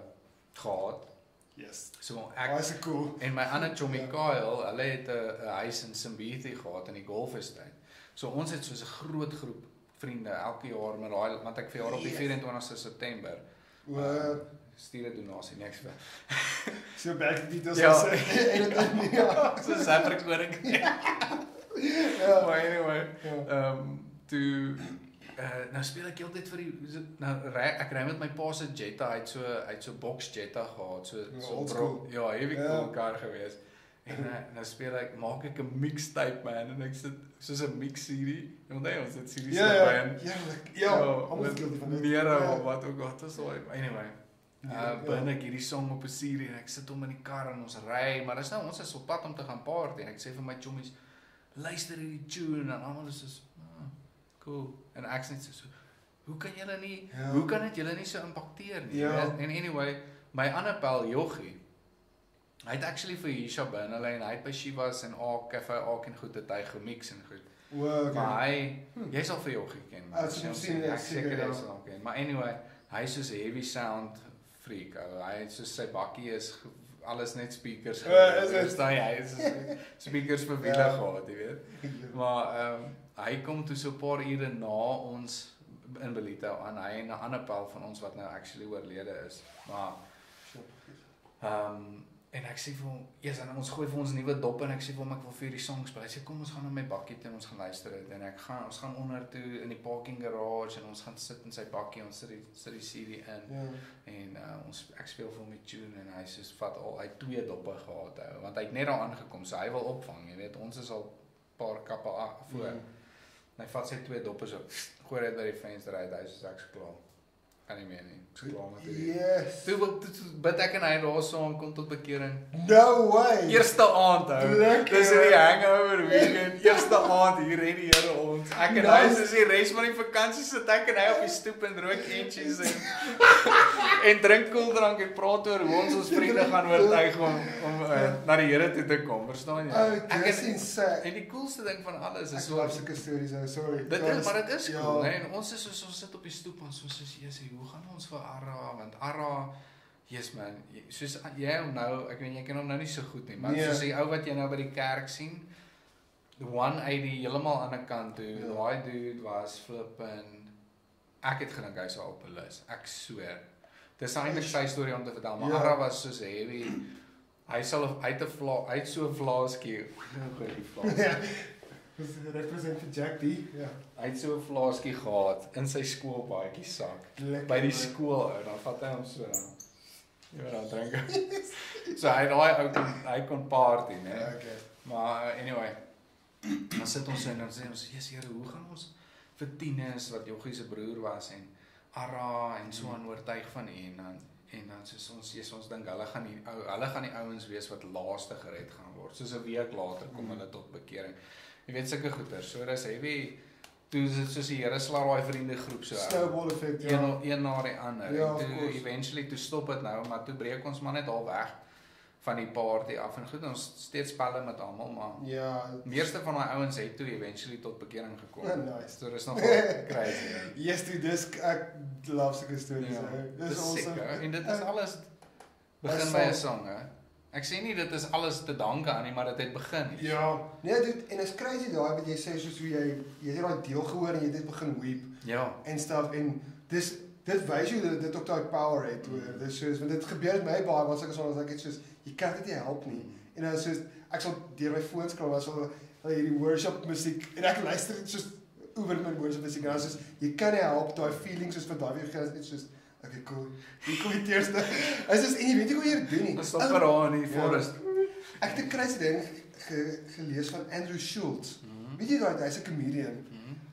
gehad. Yes. So ek was cool. En my ander Chommy Kyle, hulle het 'n huis in Simbithi gehad in die golfestyd. So ons het soos 'n groot groep vriende elke jaar met daai want ek verjaar op die vyf en twintigste September. Well, stuur 'n donasie niks vir. So back die dis as en dit ja, so saprikoring. Ja, anyway. Ehm toe Uh, nou speel ek altyd vir die nou ry ek ry met my pa se Jetta, hy het so hy het so box Jetta gehad, so so cool. Ja, heavy yeah. Cool kar gewees. En uh, nou speel ek maak ek 'n mixtape man en ek sit soos 'n mix C D. En dan ons het C D's daarin. Ja, ja, almal geld van meer wat ook wat so anyway. Uh binne ek hierdie song op 'n C D en ek sit hom in die kar en ons ry, maar dis nou ons is op pad om te gaan party en ek sê vir my chommies, luister hierdie tune en almal is soos cool. En ek sê so, hoe kan julle nie, yeah. Hoe kan dit julle nie so impakteer nie? Yeah. En anyway, my ander pel Joggie, hy het actually vir Hisha Byrne en hy het by Shivas en Ark, Cafe Ark en goed het hy gemix en goed. Wow, okay. Maar hy, hmm. Jy sal vir Joggie ken, maar as jy hom sien, ek seker jy sal hom ken. Maar anyway, hy is soos 'n heavy sound freak. Hy het soos sy bakkie is alles net speakers. Verstaan jy? Hy het speakers vir wiele gehad, jy weet. Maar ehm um, hy kom toe so 'n paar ure na ons in Belito aan, hy en 'n ander pel van ons wat nou actually oorlede is. Maar ehm um, en ek sê vir hom, "Eers en ons gooi vir ons nuwe dop en ek sê vir hom ek wil vir die songs speel." Hy sê, "Kom ons gaan na my bakkie toe en ons gaan luister dit." En ek gaan ons gaan onder toe in die parking garage en ons gaan sit in sy bakkie, ons sit die sit die C D in. Yeah. En uh, ons ek speel vir hom die tune en hy sê vat al hy twee doppe gehad hou want hy het net daar aangekom, so hy wil opvang, jy weet, ons is al paar kappe voor. Mm. En hy vat sy twee doppe so, gooi dit by die venster uit, hy is ek se klaar. Kan nie meer nie, ek se klaar met dit. Yes! Toe bid ek en hy daar saam, kom tot bekering. No way! Eerste aand hou, dis in die hangover weekend, eerste aand, hier red die Here ons. Ek en hy is soos die res van die vakansie, sit ek en hy op die stoep en rook entjies en, en drink koeldrank en praat oor hoe ons ons vriende gaan oortuig om, om uh, na die Here toe te kom, verstaan jy? Oh, ek is insane. En die coolste ding van alles is so. Ek soek stories nou, sorry. Dit is, maar dit is cool, ja. En ons is soos, ons sit op die stoep en soos, Jesus, hoe gaan ons vir Arra, want Arra, yes man, soos jy hom nou, ek weet jy ken hom nou nie so goed nie, maar yeah. Soos die ou wat jy nou by die kerk sien, die een eighty helemaal aan die kant toe, yeah. Daai dude was flippin, ek het gedink hy sou op 'n lys, ek sweer. Dis eintlik sy storie om te vertel, maar yeah. Arra was soos heavy, hy sal uit 'n vla, uit so 'n vlaaskie, oor die vlaas. Dis represent vir Jack D. Ja. Hy het so 'n flaskie gehad in sy skoolbaadjie sak. Lekker, by die skool ou, dan vat hy hom so. Ja, dan drink hy. So hy daai ou kon hy kon party, né? Ja, okay. Maar anyway, ons sit ons en dan sê ons, "Jesus Here, hoe gaan ons vir Tinus wat Joggie se broer was en Arra en so aan oortuig van U?" En dan en dan soos ons Jesus ons dink hulle gaan die ou hulle gaan die ouens wees wat laaste gered gaan word. Soos 'n week later kom hulle tot bekering. Jy weet sulke goeie, so dis heavy. Toe sit soos die Here slaat daai vriendegroep so. Snowball effect, ja. Een, een na die ander. Ja, toe eventually toe stop dit nou, maar toe breek ons maar net al weg van die party af en goed, ons steeds pelle met almal, maar ja, meeste van daai ouens het toe eventually tot bekering gekom. Ja, nice. So dis nogal crazy. Yes, toe dis ek love sulke stories. Ja, dis awesome. En dit is alles begin by 'n song, hè. Ek sê nie dit is alles te danke aan nie, maar dit het begin. Ja. Nee, dude, en is crazy daai wat jy sê soos hoe jy jy het daai deel gehoor en jy het dit begin weep. Ja. En stuff en dis dit wys jou dat dit ook daai power het hoor. Dis soos want dit gebeur met my baie want ek soms ek het soos jy kan dit nie help nie. En dan soos ek sal deur my foon scroll as al hierdie worship musiek en ek luister dit soos oor my worship musiek en dan soos jy kan nie help daai feelings soos van daai weer gaan net soos Okay, cool. Ek kom hier eerste. As is en jy weet ek hoe hier doen nie. Ons stap vir haar in die forest. Ek het 'n crazy ding gelees van Andrew Schultz. Weet jy daai, hy's 'n comedian.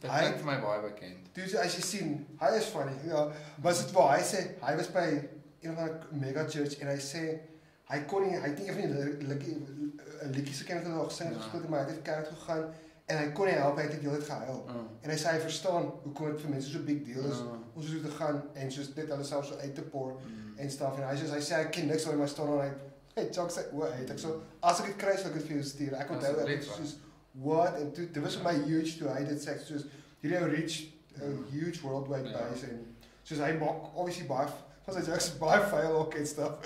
Dit klink vir my baie bekend. Dis as jy sien, hy is funny. Ja, was dit waar hy sê hy was by een van 'n mega church en hy sê hy kon nie, hy het nie een van die liedjies se kinders nog gesing het, maar hy het kerk toe gegaan en hy kon nie help, hy het die hele tyd gehuil. En hy sê hy verstaan hoekom dit vir mense so 'n big deal is om so toe te gaan en soos net hulle self so uit te por en stuff en hy sê hy sê hy ken niks van my staan en hy hey, jokes uit, hoe uit ek so as ek dit kry sal ek dit vir jou stuur. Ek onthou dit soos What and to, there was my huge to I did sex so you know reach a huge worldwide base and so I mock obviously buy because I just buy file all kind stuff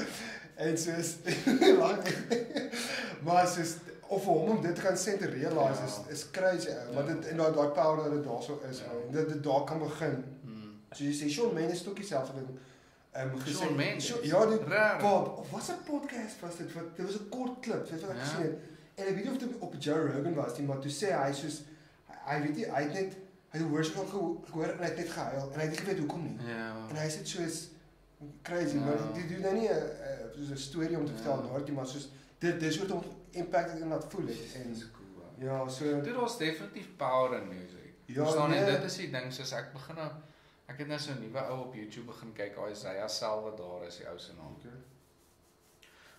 and so like maar is of vir hom om dit kan sê te realize is is crazy want dit en daai power dat dit daarso is dat dit daar kan begin. So jy sê Sean Mendes stokkie self en ehm gesê ja dit pop was 'n podcast was dit wat dit was 'n kort klip wat ek gesien het. En ek weet of dit op Joe Rogan was die, maar toe sê hy soos, hy weet nie, hy het net, hy het hoor van gehoor en hy het net gehuil, en hy het nie geweet hoekom nie. En hy sê soos, crazy, maar dit doe nou nie soos een story om te vertel daar nie, maar soos, dit is soort om impact dat ek dat voel het. Is cool. Ja, so. Dit was definitief power in music. Verstaan nie, dit is die ding, soos ek begin nou, ek het nou so'n nieuwe ou op YouTube begin kyk, Isaiah Salvador is die ou se naam.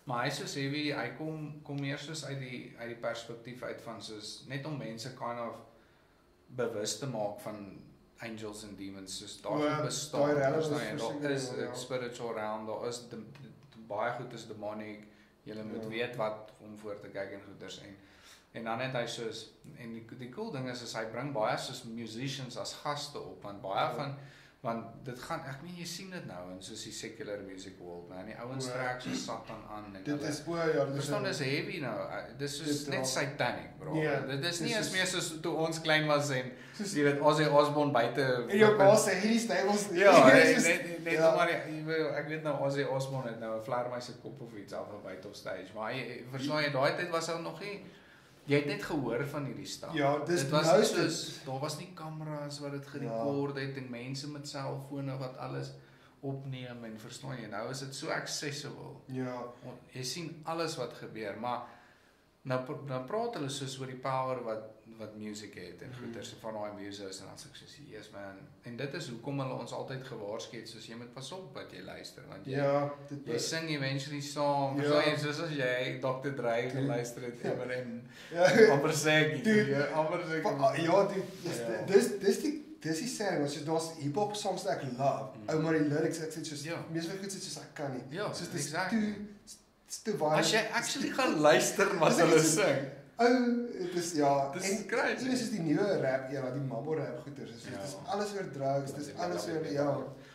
Maar hy is soos heavy, hy kom, kom meer soos uit die, uit die perspektief uit van soos, net om mense kind of bewus te maak van angels and demons, soos daar well, bestaan, daar is, daar is yeah. spiritual realm, daar is de, de, de, baie goed is demonic, jylle yeah. moet weet wat om voor te kyk en goeders en, en dan het hy soos, en die, die cool ding is, is hy bring baie soos musicians as gaste op, want baie yeah. van, want dit gaan, ek meen, jy sien dit nou in soos die secular music world, man, die ouwens trek soos Satan aan en dit is, oe, ja, dit is verstaan, dit is heavy nou, dit is soos net satanic, bro, dit is nie eens meer soos toe ons klein was en jy weet, Ozzy Osbourne buiten en jou baas sê, hierdie stijls ja, net om maar, ek weet nou, Ozzy Osbourne het nou, flaar my sy kop of iets af en buiten op stage, maar verstaan jy, daai tyd was hy nog nie. Jy het net gehoor van hierdie stad. Ja, dis was nie soos, daar was nie kameras wat dit gerekord het en mense met selfone wat alles opneem en verstaan jy, nou is dit so accessible. Ja. Jy sien alles wat gebeur, maar nou, nou praat hulle soos oor die power wat, wat music het en goeders van die muses en dan sê ek soos, yes man, en dit is hoekom hulle ons altyd gewaarsku het, soos jy moet pas op wat jy luister, want jy, ja, jy sing eventually saam, ja. Verstaan jy, soos as jy Doctor Dre geluister het, ever en amper sê ek nie, amper sê ek nie. Ja, dis die sêring, want soos daar's hiphop songs dat ek love, ou maar die lyrics, ek sê soos, meestal wat goed sê soos ek kan nie, soos dis toe, as jy actually gaan luister wat hulle sing. Ou, dit is ja, en dit is die nieuwe rap, ja, die mabbo rap goeders, dit is alles oor drugs, dit is alles oor, ja,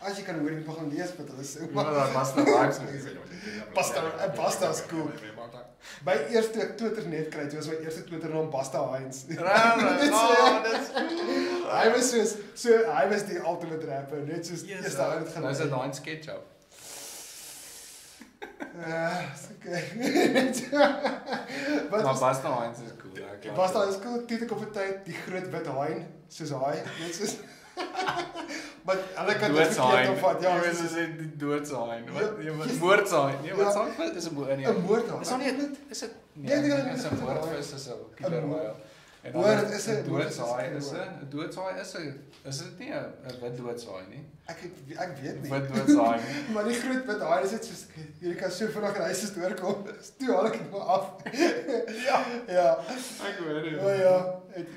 as jy kan hoor, jy begin lees wat hulle sing. Ja, dat was nou waar, en Basta is cool. My eerste Twitter net kry, dit was my eerste Twitter naam Basta Heinz. Hy was soos, hy was die ultimate rapper, net soos, is daar uit genoeg. Nou is dit nou een SketchUp. Ja, is oké. Maar Basta Heinz is cool. Basta Heinz is cool, tiet ek op die tijd, die groot wit hein, soos hy, net soos. Maar hulle kan dit verkeerd opvat, ja. Jy sê die doodshain, wat moordshain, wat sangvis is een boerin, ja. Een moordhain. Is dit net, is dit? Nee, dit is een moordvis, is een kielerwaal. En dan is een doodshaai, is een doodshaai, is dit nie een wit doodshaai nie? Ek weet nie. Wit doodshaai nie. Maar die groot wit haai is het soos, jy kan so vandag in huis is doorkom, toe haal ek het maar af. Ja, ek weet nie. Maar ja,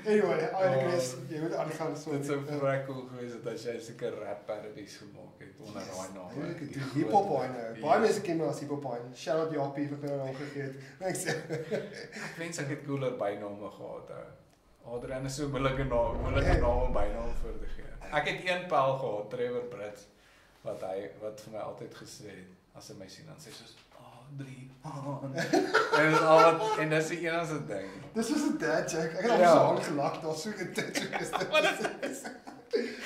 anyway, Aardigreis, jy moet aangaan. Dit is so vrekkig geweest dat as jy soeke rap parodies gemaakt het, onder haai naam. Hiphop haai nou, baie mense ken my as hiphop haai, shout out Jappie, wat my naam gegeet. Ek wens ek het cooler bijname gehad hou. Adrian is so moeilike naam, moeilike naam om bynaam voor te gee. Ek het een pel gehad, Trevor Brits, wat hy, wat vir my altyd gesê het, as hy my sien, dan sê soos, Adrian, en dis die enigste ding. Dis was een dad joke, ek het al so hard gelak, daar soek een dad joke is dit. Wat is dit?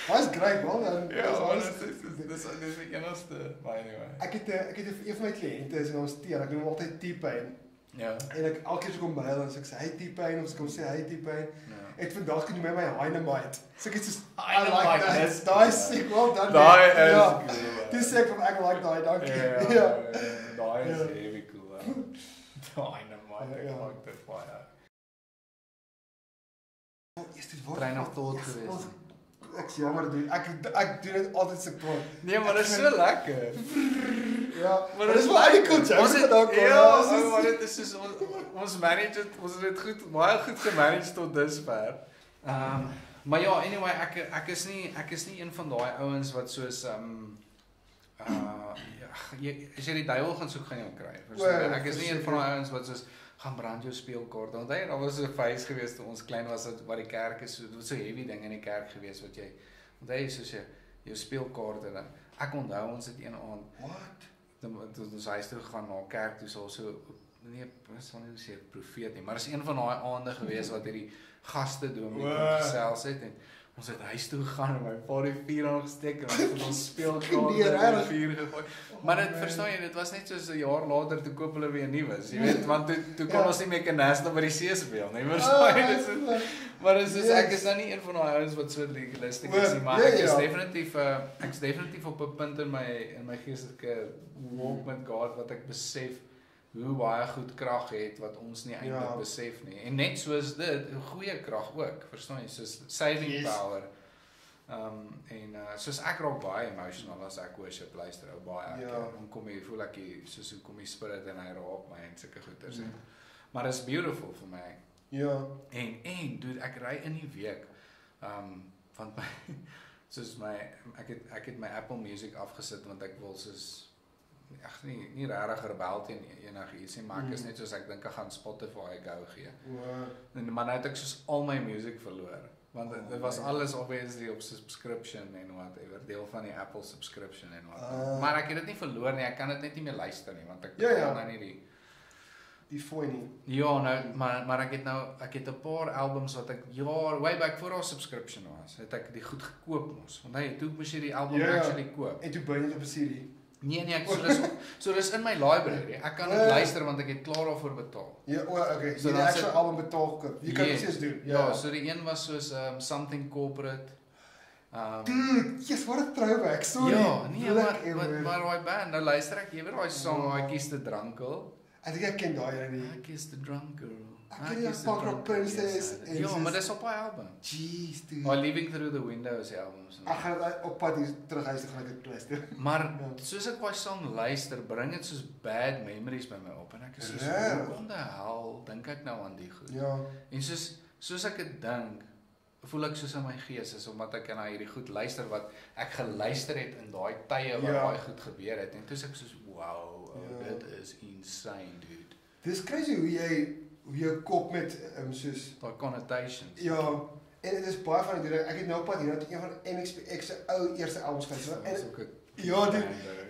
Hy is great, man. Ja, dis die enigste, maar anyway. Ek het een van my kliënte, sy naam is Tia, ek noem altyd T-Pain. Ja. En ek elke keer so kom by hulle en so ek sê hy die pyn of ek kom sê hy die pyn. Ja. Ek vandag genoem my Dynamite. So ek is just I like that. Daai sick, well done. Daai is. Dis ek van ek like daai, dankie. Ja. Daai is heavy cool. Dynamite, I like that fire. Is dit waar? Rein of tot geweest. Ek sê jammer dude, ek ek doen dit altyd se kwaad. Nee, maar dit is so lekker. Ja, maar dis wel eintlik goed. Ons het dalk ja, maar dit is soos ons manage het, ons het dit goed, baie goed gemanage tot dusver. Ehm, maar ja, anyway, ek ek is nie ek is nie een van daai ouens wat soos ehm uh jy as jy die duiwel gaan soek gaan jy hom kry. Verstaan? Ek is nie een van daai ouens wat soos gaan brand jou speelkaart. Onthou jy, daar was so 'n fees gewees toe ons klein was wat by die kerk is, so dit was so 'n heavy ding in die kerk gewees wat jy onthou jy soos jy jou speelkaart en ek onthou ons het een aand wat dit ons huis toe gegaan na kerk toe so so nee, was van nie sê profeet nie, maar is een van daai aande gewees wat hierdie gaste dominee gesels het en ons het huis toe gegaan en my pa die vuur aangesteek en ons speelkaarte vuur gegooi. Maar dit verstaan jy, dit was net soos 'n jaar later toe koop hulle weer nuwe, jy weet, want toe toe kon ons nie meer kanasta by die see speel nie. Verstaan jy dit? Maar dit is ek is nou nie een van daai ouens wat so legalisties is nie, maar ek is definitief ek's definitief op 'n punt in my in my geestelike walk met God wat ek besef hoe baie goed krag het wat ons nie eintlik besef nie. En net soos dit, goeie krag ook. Verstaan jy? Soos saving power. Ehm en soos ek raak baie emotional as ek worship luister, baie ek kom hier voel ek soos hoe kom die spirit en hy raak my en sulke goeters. Maar dit is beautiful vir my. Ja. En en dude, ek ry in die week ehm want my soos my ek het ek het my Apple Music afgesit want ek wil soos Ach, nie, nie rarig rebel teen enigiets nie, maar ek is net soos ek dink ek gaan Spotify go gee. Maar nou het ek soos al my music verloor, want dit was alles obviously op subscription en whatever, deel van die Apple subscription en whatever. Maar ek het dit nie verloor nie, ek kan dit net nie meer luister nie, want ek kan nou nie die... Die fooi nie. Ja, nou, maar ek het nou, ek het een paar albums wat ek jaar, way back voor al subscription was, het ek die goed gekoop moes, want hy, toe moes jy die album actually koop. En toe bou jy dit op een serie. Nee nee, so dis in my library, ek kan dit luister want ek het klaar daarvoor betaal. Ja, o, okay, jy het actual album betaal gekoop, jy kan presies doen. Ja, so die een was soos Something Corporate. Dude, yes, what a throwback, sorry. Ja, nee, maar die band, nou luister ek, jy weet die song, I Kiss the Drunk Girl. Ek dink ek ken daai een nie. I Kiss the Drunk Girl. Ek ken die Pop Rock Princess. Ja, maar dis op die album. Jeez, dude. Oh, Living Through the Window is die album. Ek gaan op pad hier terug huis toe gaan ek dit luister. Maar soos ek die song luister, bring dit soos bad memories by my op. En ek is soos, hoe kon die hel, dink ek nou aan die goed. Ja. En soos ek het dink, voel ek soos in my gees is, omdat ek na hierdie goed luister, wat ek geluister het in die tye wat die goed gebeur het. En toes ek soos, wow, dit is insane, dude. Dit is crazy hoe jy jou kop met soos... Die connotations. Ja, en het is baie van die deur. Ek het nou op pad hier, dat een van N X P X'e oude eerste albums geluister. Ja, dude.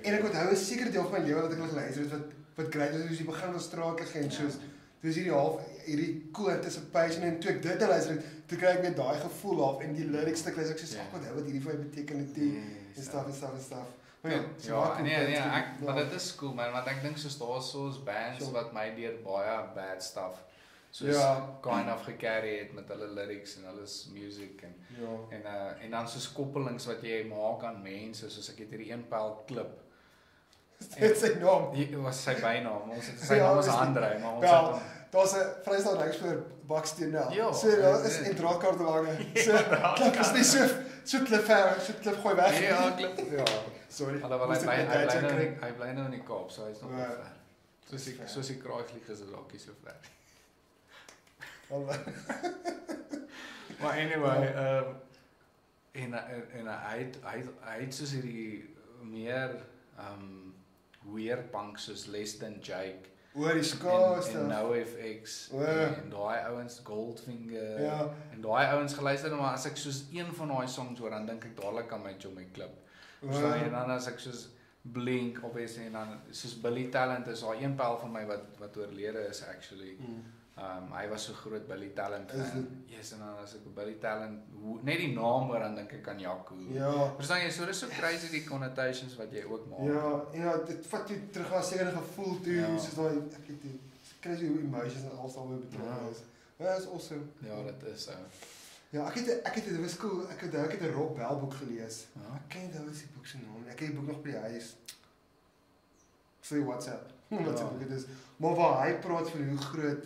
En ek onthou een sekere deel van my lewe, dat ek nog luister het, wat great is, soos die begin van Straatligkinders, soos... Toen is hierdie half, hierdie cool anticipation en toe ek dit luister, toe krijg ek met die gevoel af en die lyrics te luister, ek soos, ach wat hou wat hierdie vir my beteken het die, en staf en staf en staf. Ja, nee, nee, maar dit is cool man, want ek dink soos daar soos bands wat my dier baie bad stuff, soos kind of gecarry het met hulle lyrics en hulle music en dan soos koppelings wat jy maak aan mense, soos ek het hierdie een pel klip, dit is sy naam. Dit was sy bijnaam, sy naam is André. Wel, daar is een vrystaat rekspeler Baksteen nou. So, daar is een draadkaart wange. So, klip is nie so klip ver, so klip gooi weg. Ja, klip. Sorry. Hy bly nou in die Kaap, so hy is nog nie ver. Soos die kraaivlieg is die lakkie so ver. Maar anyway, en hy het soos hierdie meer weer punk soos Less Than Jake en N O F X en die ouwens Goldfinger en die ouwens geluister, maar as ek soos een van die songs hoor, dan denk ek dadelijk aan my Jommy Club en dan as ek soos Blink op is en dan soos Billy Talent is al een pel van my wat oorlede is actually, hy was so groot Billy Talent fan, yes en dan as ek Billy Talent, net die naam hoor dan denk ek aan Jaco, verstaan jy, so dit is so crazy die connotations wat jy ook maak. Ja, en dit vat jy terug na sekere gevoel toe, soos die, ek het die, crazy emotions and all stuff will be thrown out. Well, that's awesome. Ja, dat is so. Ja, ek het ek het dit was cool. Ek het ek het 'n Rob Bell boek gelees. Huh? Ek ken daai se boek se naam. Ek het die boek nog by die huis. Sy WhatsApp. WhatsApp dit is. Maar waar hy praat van hoe groot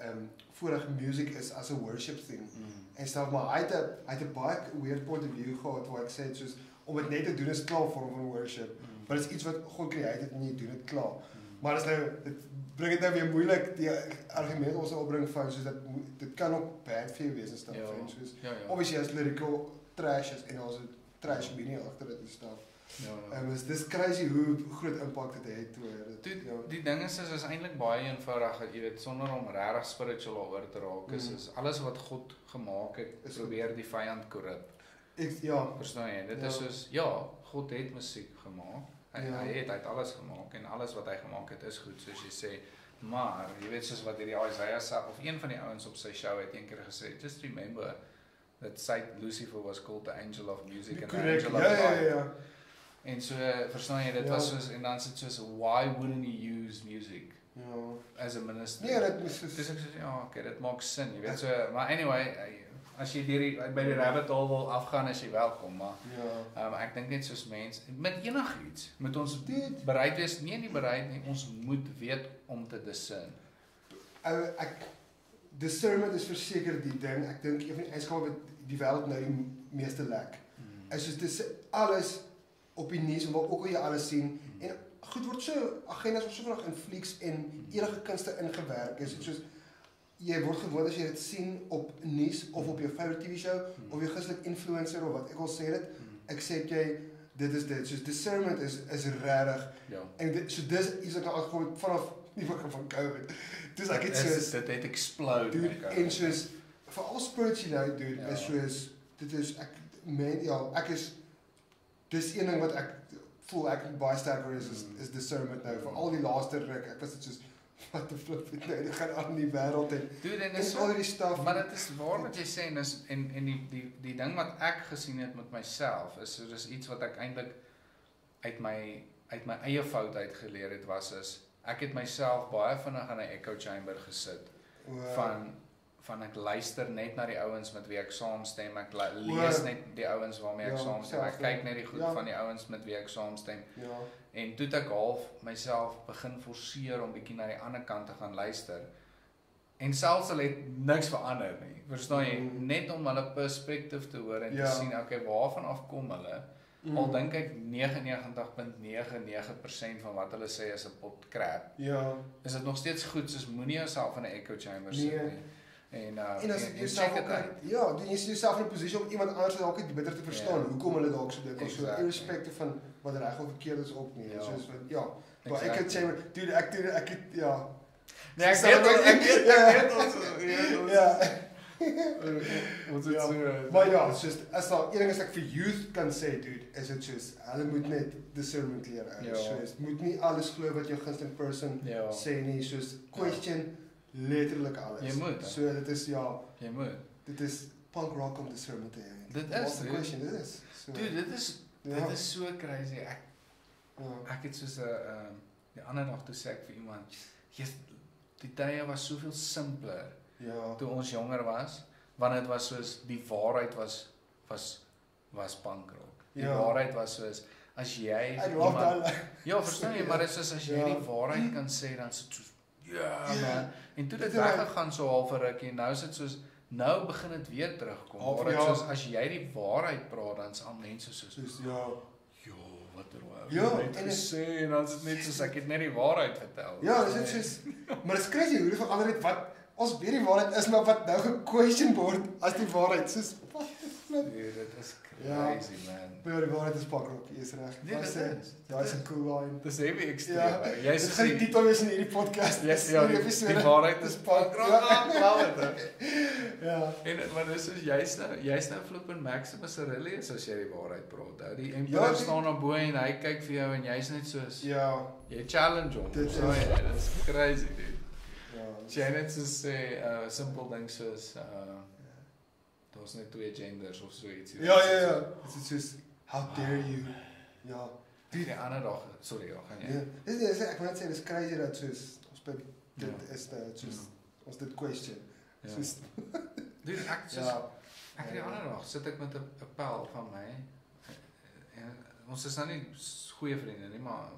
ehm um, vorige music is as 'n worship thing. Mm. En selfs maar hy het hy het 'n baie weird point of view gehad waar ek sê soos om dit net te doen is 'n platform van worship. Mm. Maar dit is iets wat God create het en jy doen dit klaar. Mm. Maar dit is nou dit bring dit nou weer moeilik die argument ons opbring van soos dat dit kan ook bad vir jou wees en stuff en soos ja, ja. Obviously as lyrical trash is en ons trash meaning agter dit en stuff. Ja. En ja. um, is dis crazy hoe groot impak dit het toe. Die, ja. die ding is is, is eintlik baie eenvoudig, jy weet, sonder om regtig spiritual oor te raak is, mm. is alles wat God gemaak het, is probeer die vyand korrup. Ek ja, verstaan jy? Dit ja. is soos ja, God het musiek gemaak. Hy, ja. hy het hy het alles gemaak en alles wat hy gemaak het is goed soos jy sê. Maar jy weet soos wat hierdie Isaiah sê of een van die ouens op sy show het eendag gesê, just remember that Satan Lucifer was called the angel of music and the angel of light. Ja, ja, ja. En so verstaan jy dit ja. was soos en dan sit soos why wouldn't you use music ja. as a minister? Nee, dit is dis ek sê ja, okay, dit maak sin, jy weet so maar anyway as jy deur by die rabbit hole wil afgaan is jy welkom maar ja. um, ek dink net soos mens met enigiets met ons dit bereid wees nie nie bereid nie ons moet weet om te discern. Uh, ek discernment is verseker die ding ek dink een van die eienskappe wat die wêreld nou die meeste lek hmm. is soos dis alles opinies en wat ook al jy alles sien en goed word so agendas op so vinnig in flieks en enige kunste ingewerk is soos jy word gewoond as jy dit sien op nuus of op jou favorite T V show of jou gunsteling influencer of wat ek al sê dit ek sê jy dit is dit soos discernment is is regtig ja. en dit so dis is ek al gewoon vanaf nie van van COVID dis ek het soos dit het explode dude, en soos veral spiritual dude ja. is soos dit is ek men ja ek is dis een ding wat ek voel ek baie sterker is is, is discernment nou vir al die laaste ruk ek was dit soos wat die flip het nou dit gaan aan in die wêreld en doen en is al die stof maar dit is waar wat jy sê en is en en die die die ding wat ek gesien het met myself is so dis iets wat ek eintlik uit my uit my eie fout uit geleer het was is ek het myself baie vinnig in 'n echo chamber gesit wow. van van ek luister net na die ouens met wie ek saamstem, ek lees net die ouens waarmee ek ja, saamstem, ek kyk net die goed ja. van die ouens met wie ek saamstem. Ja. En toe het ek half myself begin forceer om bietjie na die ander kant te gaan luister. En selfs al het niks verander nie. Verstaan jy? Mm. Net om hulle perspektief te hoor en ja. te sien, okay, waarvan af kom hulle? Mm. Al dink ek negenennegentig komma nege nege persent van wat hulle sê is 'n pot crap. Ja. Is dit nog steeds goed soos moenie jouself in 'n echo chamber nee. sit nie. En, uh, en as jy jouself ja, doen jy jouself in 'n posisie om iemand anders dalk net beter te verstaan yeah. hoekom hulle dalk so dink of so irrespectief yeah. van wat reg of verkeerd is op nie. Ja. Soos wat ja, maar exactly. ek het sê dude ek doen ek het ja. Nee, ek weet ek, ek weet ek weet ons ja. Ons het so. Maar ja, it's just as al een ding is ek vir youth kan sê dude, is dit soos hulle moet net discernment leer. Ja. Soos moet nie alles glo wat jou gunsteling person ja. sê nie, soos question ja. Letterlijk alles. Je moet. So, dit is ja. Je moet. Dit is punk rock om discernment te hê. Dit is. What's the question? Dit is. So, dude, dit is yeah. dit is so crazy. Ek yeah. ek het soos 'n uh, die ander dag toe sê ek vir iemand, "Jesus, die tye was soveel simpeler." Ja. Yeah. Toe ons jonger was, want dit was soos die waarheid was was was punk rock. Die yeah. waarheid was soos as jy iemand, ja, verstaan jy, maar dit is soos as jy yeah. die waarheid kan sê dan so ja, yeah, man. En toe dit weggegaan so half 'n rukkie en nou is dit soos nou begin dit weer terugkom. Oh, waar dit ja. soos as jy die waarheid praat dan is al mense soos soos ja, ja, wat er wou. Ja, en sê en dan is dit net soos ek het net die waarheid vertel. Ja, dis net soos maar dis crazy hoe dit verander het wat ons weet die waarheid is maar wat nou gequestion word as die waarheid soos nee, dit is crazy ja. man. Maar die waarheid is pak op, jy is reg. Nee, dit is. Daai is 'n cool line. Dis heavy extreme. Ja. Jy is gesien die titel is in hierdie podcast. Yes, ja, die, die waarheid is pak op. Ja. En maar dis is jy's nou, jy's nou flippin Maximus Aurelius as jy die waarheid praat. Ou die emperor ja, die... staan daar bo en hy kyk vir jou en jy's net soos ja, jy challenge hom. Dit so, is dit is crazy dude. Ja. Janet's sê 'n uh, simple ding soos uh daar's net twee genders of so iets. Ja ja ja. Dit is soos how dare you. Ja, die ander dag, sorry, ja, gaan jy. Dis dis ek wou net sê dis crazy dat soos ons by did yeah. Esther just yeah. was dit question. Ja. Just dude, ik ja. Ek het ander dag sit ek met 'n pel van my en ons is nou nie goeie vriende nie, maar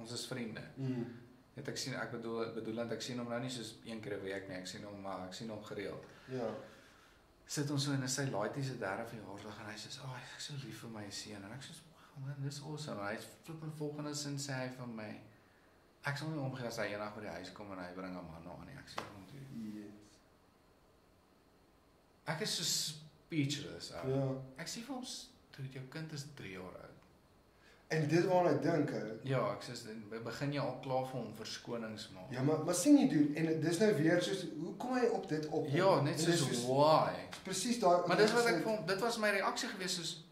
ons is vriende. Mm. Net ek sien ek bedoel bedoelend ek sien hom nou nie soos een keer 'n week nie, ek sien hom maar ek sien hom gereeld. Ja. Sit ons so in 'n sy laaitie se derde verjaarsdag en hy sê, "Ag, ek is so lief vir my seun." En ek sê, "Oh man, dis awesome." En hy flip en volgende sin sê hy van my, ek sal nie omgee as hy eendag by die huis kom en hy bring 'n man aan nie. Ek sê hom toe. Yes. Ek is so speechless. Ou. Ja. Ek sê vir hom, "Dude, jou kind is drie jaar oud." En dit waarna ek dink, ou. Ja, ek sê begin jy al klaar vir hom verskonings maak. Ja, maar maar sien jy doen en dis nou weer soos hoe kom hy op dit op? Ja, net soos, soos why. Presies daai. Maar dis wat ek vir hom, dit was my reaksie gewees soos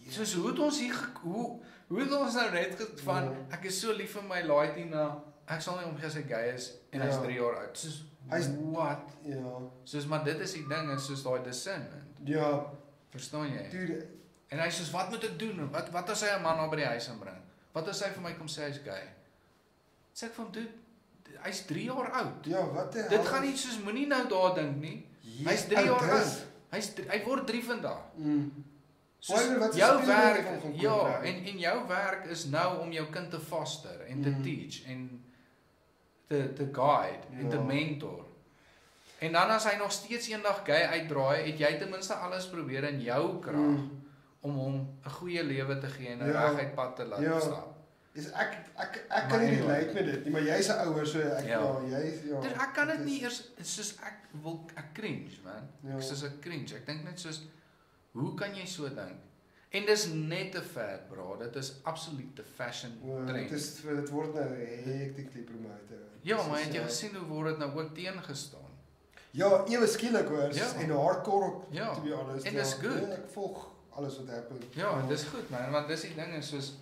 yes. Soos hoe het ons hier hoe Hoe het ons nou net get, van, ek is so lief vir my laaitie na, ek sal nie omgee as hy gay is, en ja. Hy is drie jaar oud. Soos, hy's wat? Ja. Soos, maar dit is die ding, is soos daai discernment. Ja. Verstaan jy? Dude. En hy soos, wat moet ek doen? Wat, wat as hy 'n man na by die huis inbring? Wat as hy vir my kom sê hy's gay? Sê ek van, dude, hy's drie jaar oud. Ja, wat die hel? Dit gaan nie soos, moenie nou daar dink nie. Hy's drie jaar oud. Hy's, hy word drie vandag. Mm. Soos, jou werk, ja, en, en jou werk is nou om jou kind te foster en te mm. teach en te, te guide ja. En te mentor. En dan as hy nog steeds eendag gay uitdraai, het jy tenminste alles probeer in jou krag mm. om hom 'n goeie lewe te gee en 'n ja. reguit pad te laat ja. stap. Is ek ek ek kan nie relate met dit nie, maar jy's 'n ouer so ek ja, ja jy's ja. Dit ek kan dit nie eers soos ek wil ek cringe man. Ja. Ek soos ek cringe. Ek dink net soos hoe kan jy so dink? En dis net te ver, bro. Dit is absoluut te fashion trend. Ja, dit is dit word nou hectically promoted. Ja, maar het jy gesien hoe word dit nou ook teengestaan? Ja, ewe skielik hoor, en hardcore op to be honest. En dis goed. Ek volg alles wat happen. Ja, en dis goed man, want dis die ding is soos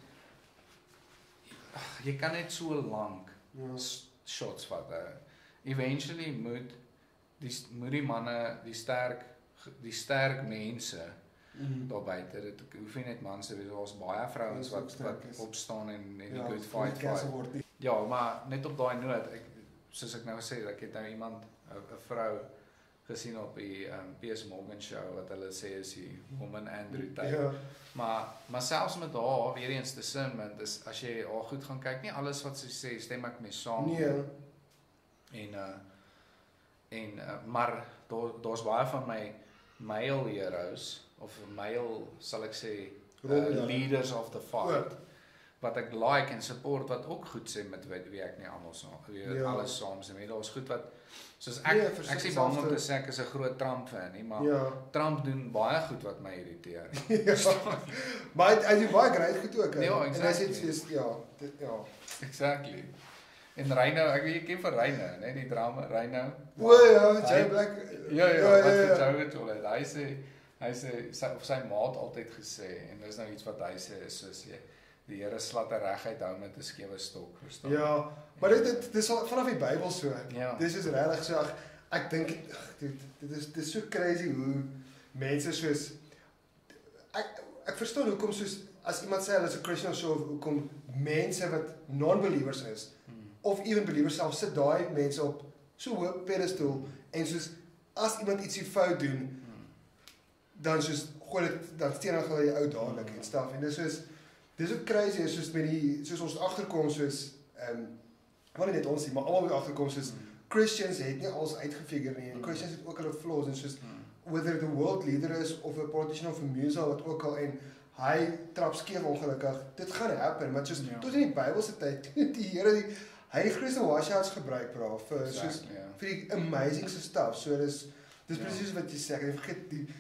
jy kan net so lank shots vat. Eventually moet die moet die manne, die sterk die sterk mense mm. daar buite, dit hoef nie net mans te wees, daar's baie vrouens wat wat opstaan en en die ja, good fight fight. Ja, maar net op daai noot, ek soos ek nou sê, ek het nou iemand 'n vrou gesien op die um, Piers Morgan show wat hulle sê is die woman Andrew Tate. Ja. Maar maar selfs met haar weer eens te discernment is as jy haar goed gaan kyk, nie alles wat sy sê stem ek mee saam. Nee. En uh en uh, maar daar daar's baie van my male heroes of male sal ek sê uh, leaders of the fight wat ek like en support wat ook goed sê met wie ek nie almal saam ja. Alles saam sê met daar's goed wat soos ek ja, ek sê bang om te sê ek is 'n groot Trump fan nie maar ja. Trump doen baie goed wat my irriteer. Maar hy doen baie great goed ook. Ja, exactly. En hy sê dis ja, dit, ja, exactly. En Reino, ek weet jy ken van Reino, né, die drama Reino. O ja, Jay Black. Ja ja, wat het jy met hom? Hy sê hy sê sy of sy maat altyd gesê en dis nou iets wat hy sê is soos jy die Here slat reguit hou met 'n skewe stok, verstaan? Ja, maar dit dit dis al vanaf die Bybel so. Ja. Dis is regtig so ek, ek dink dit dit is dis so crazy hoe mense soos ek ek verstaan hoekom soos as iemand sê hulle is 'n Christian so hoekom mense wat non-believers is of even believers self sit daai mense op so 'n hoë pedestal en soos as iemand ietsie fout doen hmm. dan soos gooi dit dan steen hulle jou ou dadelik en stuff en dis soos dis ook crazy is soos met die soos ons agterkom soos ehm um, wat net ons nie maar almal by agterkom soos hmm. Christians het nie alles uitgefigure nie en Christians het ook hulle flaws en soos hmm. whether the world leader is of 'n politician of 'n musa wat ook al en hy trap skeef ongelukkig dit gaan happen maar soos ja. Tot in die Bybelse tyd die Here die hy het groot washouts gebruik bra vir exactly, soos yeah. vir die amazing se stuff. So dis dis yeah. presies wat jy sê. Jy vergeet die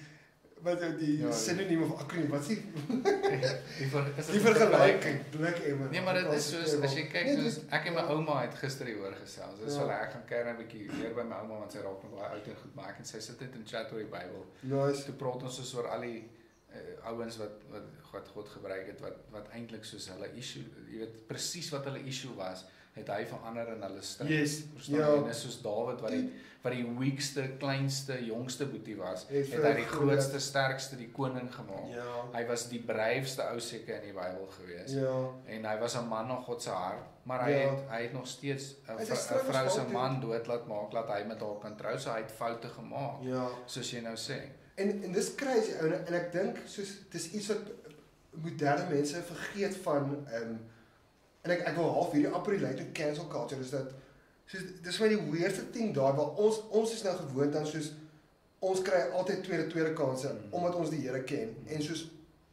wat die ja, sinoniem of akroniem wat sê die ver, die vergelyking blik ewe. Nee, maar dit is soos as jy kyk nee, soos ek en my ouma het gister hoor gesels. Dis wel ja. Ek gaan kyk 'n bietjie weer by my ouma want sy raak nog baie oud en goed maar ek en sy sit net en chat oor die Bybel. Nice. Toe praat ons soos oor al die uh, ouens wat wat God, God gebruik het wat wat eintlik soos hulle issue, jy weet presies wat hulle issue was. het hy verander in hulle stem. Yes. Ja. En is soos Dawid wat die wat die weakste, kleinste, jongste boetie was, het, het hy die grootste, sterkste, die koning gemaak. Ja. Hy was die braveste ou seker in die Bybel gewees. Ja. En hy was 'n man na God se hart, maar hy ja. het hy het nog steeds 'n vrou se man dood laat maak dat hy met haar kan trou, so hy het foute gemaak. Ja. Soos jy nou sê. En en dis crazy ou en ek dink soos dis iets wat moderne mense vergeet van um, en ek, ek wil half hierdie apparaat uit cancel culture is dat soos dis my die weirdste ding daar waar ons ons is nou gewoond aan soos ons kry altyd tweede tweede kanse mm. omdat ons die Here ken mm. en soos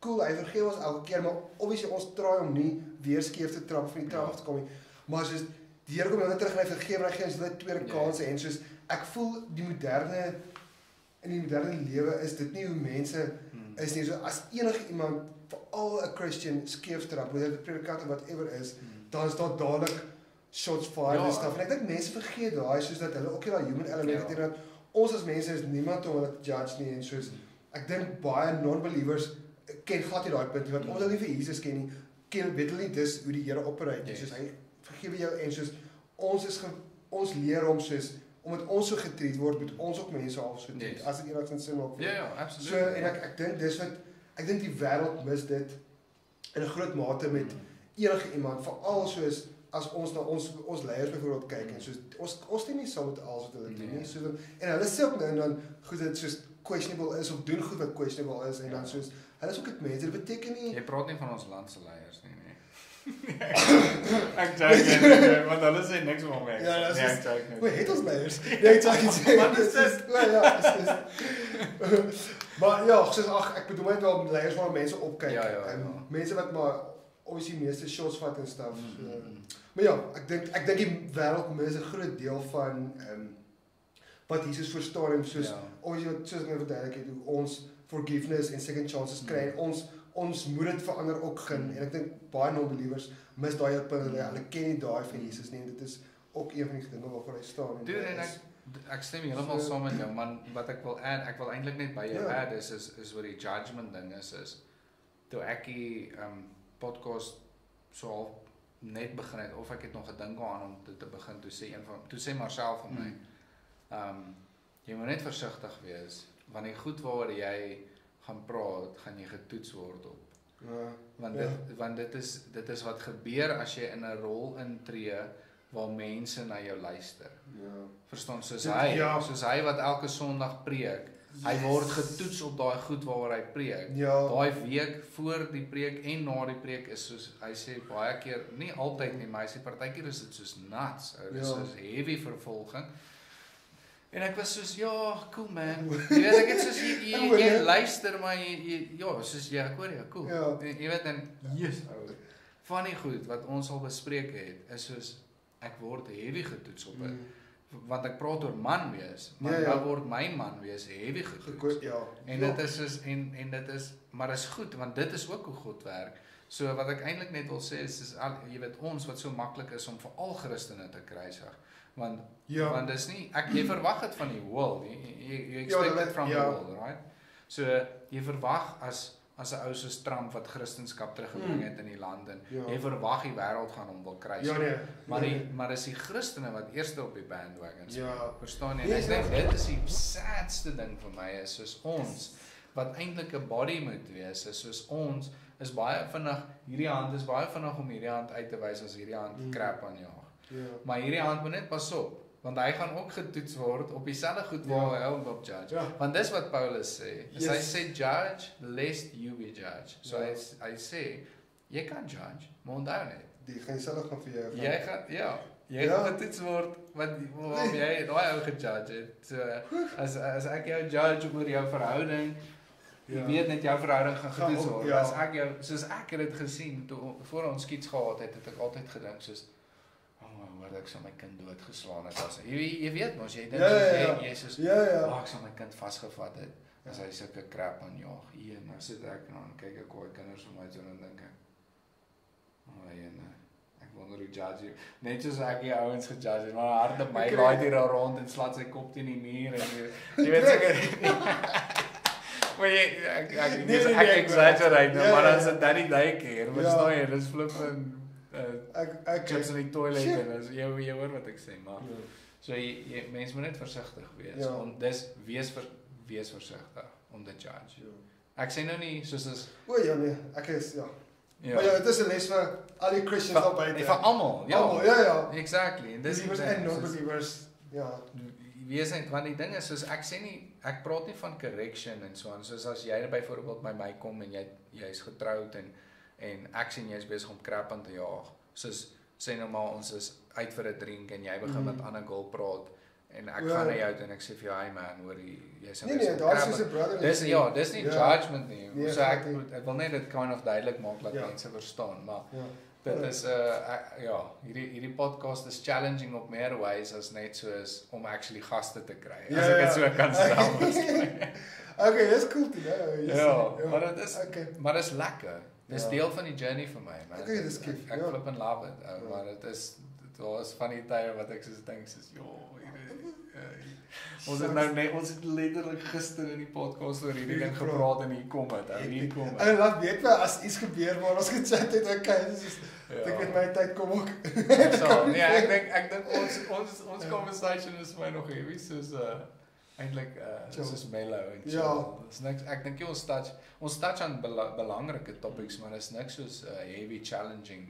cool hy vergewe ons elke keer maar obviously ons try om nie weer skeef te trap van die trap af te kom nie maar soos die Here kom nou terug en hy vergewe en hy gee ons net tweede kanse en soos ek voel die moderne in die moderne lewe is dit nie hoe mense mm. is nie so as enige iemand veral 'n Christian skeefstrap, whether the predikant of whatever is, mm. dan is daar dadelik shots fired ja, en stuff. En ek dink mense vergeet daai soos dat hulle ook nie daai human element het ja. dat ons as mense is niemand om hulle te judge nie en soos mm. ek dink baie non-believers ken glad nie daai punt want omdat hulle nie vir Jesus ken nie, ken weet hulle nie dis hoe die Here operate nie. Yes. Soos hy vergewe jou en soos ons is ons leer hom soos omdat ons so getreed word, moet ons ook mense half so treat. Yes. As dit enigstens sin maak. Ja ja, absoluut. So en ek ek dink dis wat ek dink die wêreld mis dit in 'n groot mate met enige iemand veral soos as ons na ons ons leiers byvoorbeeld kyk en soos ons ons stem nie saam met alles wat hulle nee. doen nie so dat, en hulle sê ook nou en dan goed dit soos questionable is of doen goed wat questionable is en ja. dan soos hulle is ook dit mense dit beteken nie jy praat nie van ons land se leiers nie nee ek dink want hulle sê niks van my ja dis ek het ons leiers nee ek dink want dit is ja dis maar ja, soos, ach, ek bedoel net wel leiers waar mense opkyk. Ja, ja, ja. Mense wat maar obviously meeste shots vat en stuff. Mm -hmm. so. Maar ja, ek dink ek dink die wêreld mis 'n groot deel van ehm um, wat Jesus verstaan en soos ja. obviously soos ek nou verduidelik het hoe ons forgiveness en second chances mm -hmm. kry en ons ons moet dit verander ook gun en ek dink baie non-believers mis daai punt hulle hulle ken nie daai van Jesus nie en dit is ook een van die dinge waarvoor hy staan en Dude, ek stem heeltemal saam met jou man wat ek wil add ek wil eintlik net by jou yeah. add is is is wat die judgement ding is is toe ek die um, podcast so al net begin het of ek het nog gedink aan om dit te begin toe sê een van toe sê Marcel van my um jy moet net versigtig wees want die goed waar jy gaan praat gaan jy getoets word op yeah. want dit yeah. want dit is dit is wat gebeur as jy in 'n rol intree waar mense na jou luister. Ja. Verstaan soos hy, ja. soos hy wat elke Sondag preek. Yes. Hy word getoets op daai goed waaroor hy preek. Ja. Daai week voor die preek en na die preek is soos hy sê baie keer, nie altyd nie, maar hy sê partykeer is dit soos nuts. Dit is soos heavy vervolging. En ek was soos ja, cool man. Jy weet ek het soos jy, jy, jy, jy luister maar jy, jy ja, soos jy hoor ja, cool. Ja. En jy weet dan yes. Van die goed wat ons al bespreek het is soos ek word heavy getoets op mm. want ek praat oor man wees maar ja, ja. nou word my man wees heavy getoets Gekoet, ja. en ja. dit is is en en dit is maar is goed want dit is ook hoe God werk so wat ek eintlik net wil sê is, is al, jy weet ons wat so maklik is om veral Christene te kruisig want ja. want dis nie ek jy verwag dit van die world jy, jy, jy expect ja, dit van ja. die world right so jy verwag as as 'n ou soos Trump wat Christendom teruggebring het in die land en ja. jy verwag die wêreld gaan hom wil kruisig. Ja, nee, maar die, nee. maar is die Christene wat eerste op die bandwagon is. Ja. Verstaan jy? Nee, ek dink dit is die sadste ding vir my is soos ons wat eintlik 'n body moet wees is soos ons is baie vinnig hierdie hand is baie vinnig om hierdie hand uit te wys as hierdie hand mm. krap aanjaag. Ja. Maar hierdie hand moet net pas op want hy gaan ook getoets word op dieselfde goed waar hy hom op judge. Ja. Want dis wat Paulus sê. Yes. Hy sê judge lest you be judged. So ja. hy, hy sê jy kan judge, maar onthou net, die gaan self gaan vir jou. Jy gaan ja, jy ja. gaan getoets word want waarom jy daai ou gejudge het. So, as as ek jou judge oor jou verhouding, jy ja. weet net jou verhouding gaan getoets word. Ja. As ek jou soos ek het dit gesien toe voor ons kids gehad het, het ek altyd gedink soos dat ek so my kind doodgeslaan het as jy jy weet mos jy dink ja, ja, ja. Jesus ja ja oh, ek so my kind vasgevat het ja. as hy sulke krap aanjaag hier nou sit ek nou en kyk ek hoe kinders vir my doen en dink ek oh ja nee ek wonder hoe judge net soos ek die ouens gejudge het maar harde my laai hier rond en slaat sy kop teen die muur en jy weet seker maar jy ek ek dis ek exaggerate maar as dit daai daai keer was nou hier is flip en Ek ek het in die toilet en as jy jy hoor wat ek sê, maar yeah. So jy, jy mens moet net versigtig wees. Yeah. Om dis wees ver, wees versigtig om te charge. Yeah. Ek sê nou nie soos is O ja nee, ek is ja. Ja. Maar ja, dit is 'n les vir al die Christians daar buite. Vir almal. Ja. Almal, ja ja. Exactly. En dis was en nobelievers. Ja. Wees net want die ding is soos ek sê nie ek praat nie van correction en so aan. Soos as jy byvoorbeeld by my kom en jy jy's getroud en en ek sien jy's besig om krap aan te jaag. Soos sê nou maar ons is uit vir 'n drink en jy begin met mm. ander girl praat en ek gaan na jou en ek sê vir jou, "Hey man, hoor jy jy's nee, nee, daar's soos 'n brother." Dis ja, dis nie yeah. judgement nie. Yeah, so ek exactly. ek wil net dit kind of duidelik maak dat yeah. mense verstaan, maar yeah. dit is 'n uh, uh, ja, hierdie hierdie podcast is challenging op meer ways as net soos om actually gaste te kry. Yeah, as ek dit yeah. so kan stel. Okay, dis cool dit. Ja, ja, maar dit is okay. maar dit is lekker. Dis yeah. deel van die journey vir my, man. Okay, dis cool. Ek flip en love it. Uh, yeah. Maar dit is dit was funny tye wat ek soos dink soos ja, ons het nou net ons het letterlik gister in die podcast oor hierdie ding gepraat en hier kom dit. En hier kom dit. En laat weet my as iets gebeur waar ons gechat het, okay, dis ek weet my tyd kom ook. So, nee, ek dink ek dink ons ons ons conversation is my nog heavy soos uh eintlik uh soos mellow en so. Dis niks ek dink ons touch ons touch aan bela belangrike topics, maar is niks soos uh, heavy challenging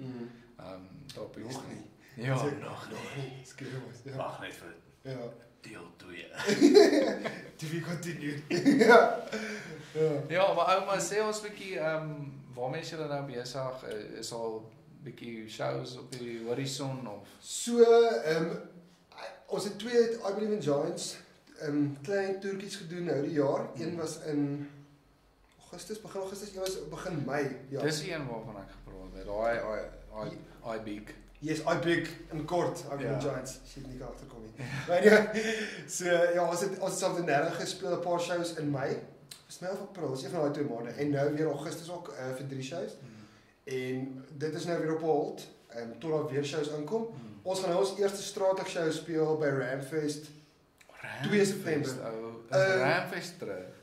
um topics nie. Ja, nog nog nie. Skielik was. Wag net vir ja. Deel twee. To be continued. Ja. Ja. Ja, maar ouma sê ons bietjie ehm um, waarmee is julle nou besig? Is al bietjie shows op die horison of so ehm um, ons het twee I Believe in Giants ehm um, klein toertjies gedoen nou die jaar. Hmm. Een was in Augustus, begin Augustus, een was begin Mei. Ja. Dis die een waarvan ek gepraat het. Daai daai daai big Yes, I big en kort, I Believe in Giants. Shit, nie kan agterkom nie. Maar ja, so ja, ons het ons het self daarna gespeel 'n paar shows in Mei. Dis nou van April, dis een van daai twee maande en nou weer Augustus ook uh, vir drie shows. Mm. En dit is nou weer op hold, ehm um, tot daar weer shows aankom. Mm. Ons gaan nou ons eerste straatlig show speel by Ramfest. twee September. Oh, uh, Ramfest.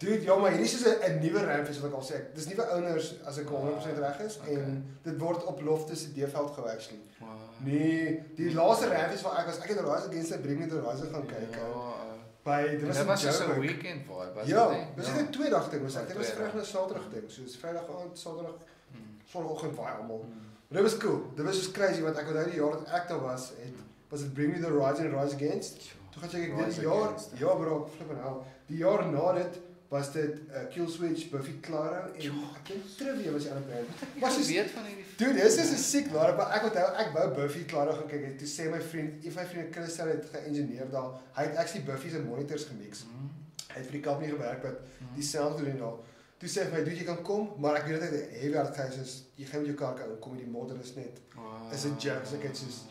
Dude, ja, maar hierdie is 'n nuwe Ramfest wat ek al sê. Dis nuwe owners as ek honderd persent reg is okay. en dit word op Loftus se Deeveld gewerksel. Wow. Nee, die laaste Ramfest wat ek was, ek het Rise Against Bring Me the Horizon gaan kyk. Ja. Uh, by dit was 'n so weekend vibe, was dit? Ja, dis net 'n twee dag ding, was ek. Dit was Vrydag na Saterdag ding. So is Vrydag aand, Saterdag, hmm. Sondagoggend baie almal. Hmm. Maar dit was cool. Dit was so crazy want ek onthou die jaar dat ek daar was, het was dit Bring Me the Horizon en Rise Against. Toe gaan ek dit jaar, ja bro, flippin hell. Die jaar na dit was dit uh, Kill Switch, Buffy Clara en jo, ek dink Trivia was aan die band. Was jy weet van hierdie Dude, dis is 'n sick daar, maar ek onthou ek wou Buffy Clara gaan kyk. Toe sê my vriend, een van my vriende Chris het geïngineer daar. Hy het actually Buffy se monitors gemix. Mm. Hy het vir die company gewerk wat mm. dieselfde doen daar. Toe sê hy, "Dude, jy kan kom, maar ek weet dat hy heavy hard guys is. Jy gaan met jou kar kan kom, die modder is net." Wow. Is 'n joke, so ek het soos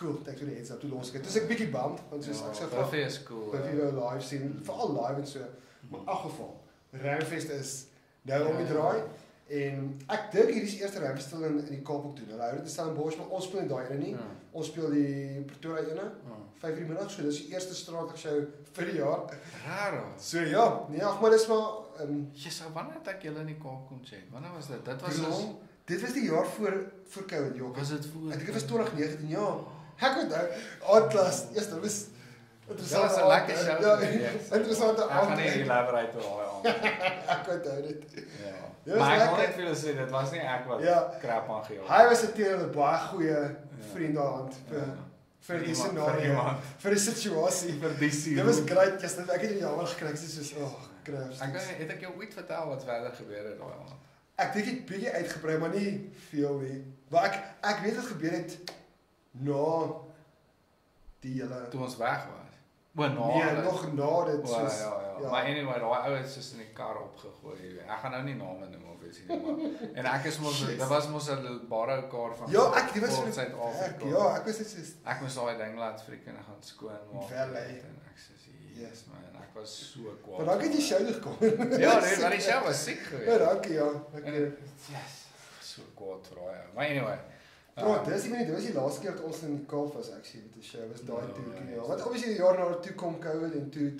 cool, thanks for the heads up. Toe los ek. Dis ek bietjie bummed want soos ek sê vir Buffy is cool. Buffy wou live sien, veral live en so. Maar in elk geval, Ramfest is nou ja, om die draai en ek dink hierdie is die eerste Ramfest in in die Kaap ook doen. Hulle hou dit in Stellenbosch, maar ons speel in daai ene nie. Ja. Ons speel die Pretoria ene, ja. vyf uur die middag, so dis die eerste straatlig show vir die jaar. Raar. So ja, nee, ag maar dis maar ehm um, Jesus, wanneer het ek julle in die Kaap kom sien? Wanneer was dit? Dit was ons Dit was die jaar voor voor Covid, ja. Was dit voor? Ek dink dit was twintig negentien, ja. Ek onthou, Atlas, eers dit was interessant. Dit was 'n lekker show. Ja, interessante aand. Ek gaan nie elaborate oor daai aand. Ek onthou dit. Ja. Maar ek kon net vir julle sê dit was nie ek wat krap aangehou het. Hy was 'n teer met baie goeie vriende daarhand vir vir die scenario, vir die situasie, vir die scene. Dit was great, eers ek het in jammer gekry soos oh, crap. Ek het ek jou ooit vertel wat verder gebeur het daai aand. Ek dink dit bietjie uitgebrei, maar nie veel nie. Maar ek ek weet dit gebeur het No, die hele... Toen ons weg was? Maar na nee, dit. nog na dit. Well, soos, ja, ja. Ja. Maar anyway, die ouwe is soos in die kar opgegooi. Ek gaan nou nie name noem of iets nie, maar... En ek is mos... Dit was mos een barre kar van... Ja, ek... Dit was van... Ek, ja, ek was dit soos... Ek moest al die ding laat vrikken en gaan skoon maak. Verlei. En ek soos, yes man, ek was so kwaad. Maar dan het die show gekom. Ja, nee, maar die show was sick geweest. Ja, dankie, ja. En, yes, so kwaad vraag, ja. Maar anyway... Bro, dis ek meen dit was die laaste keer dat ons in die Kaap was actually met 'n show was daai no, toertjie ja. Want obviously die jaar na toe kom Covid en toe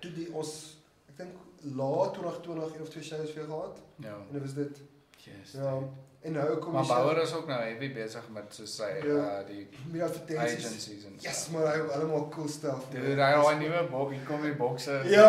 toe die ons ek dink laat twintig twintig een of twee shows weer gehad. Ja. En dit was dit. Yes. Ja. En nou kom maar Bauer is ook nou heavy bezig met so sy yeah. uh, die agencies en so. Yes, maar hy allemaal cool stuff. Dude, hy al een nieuwe boek, hy kom in bokse. Ja,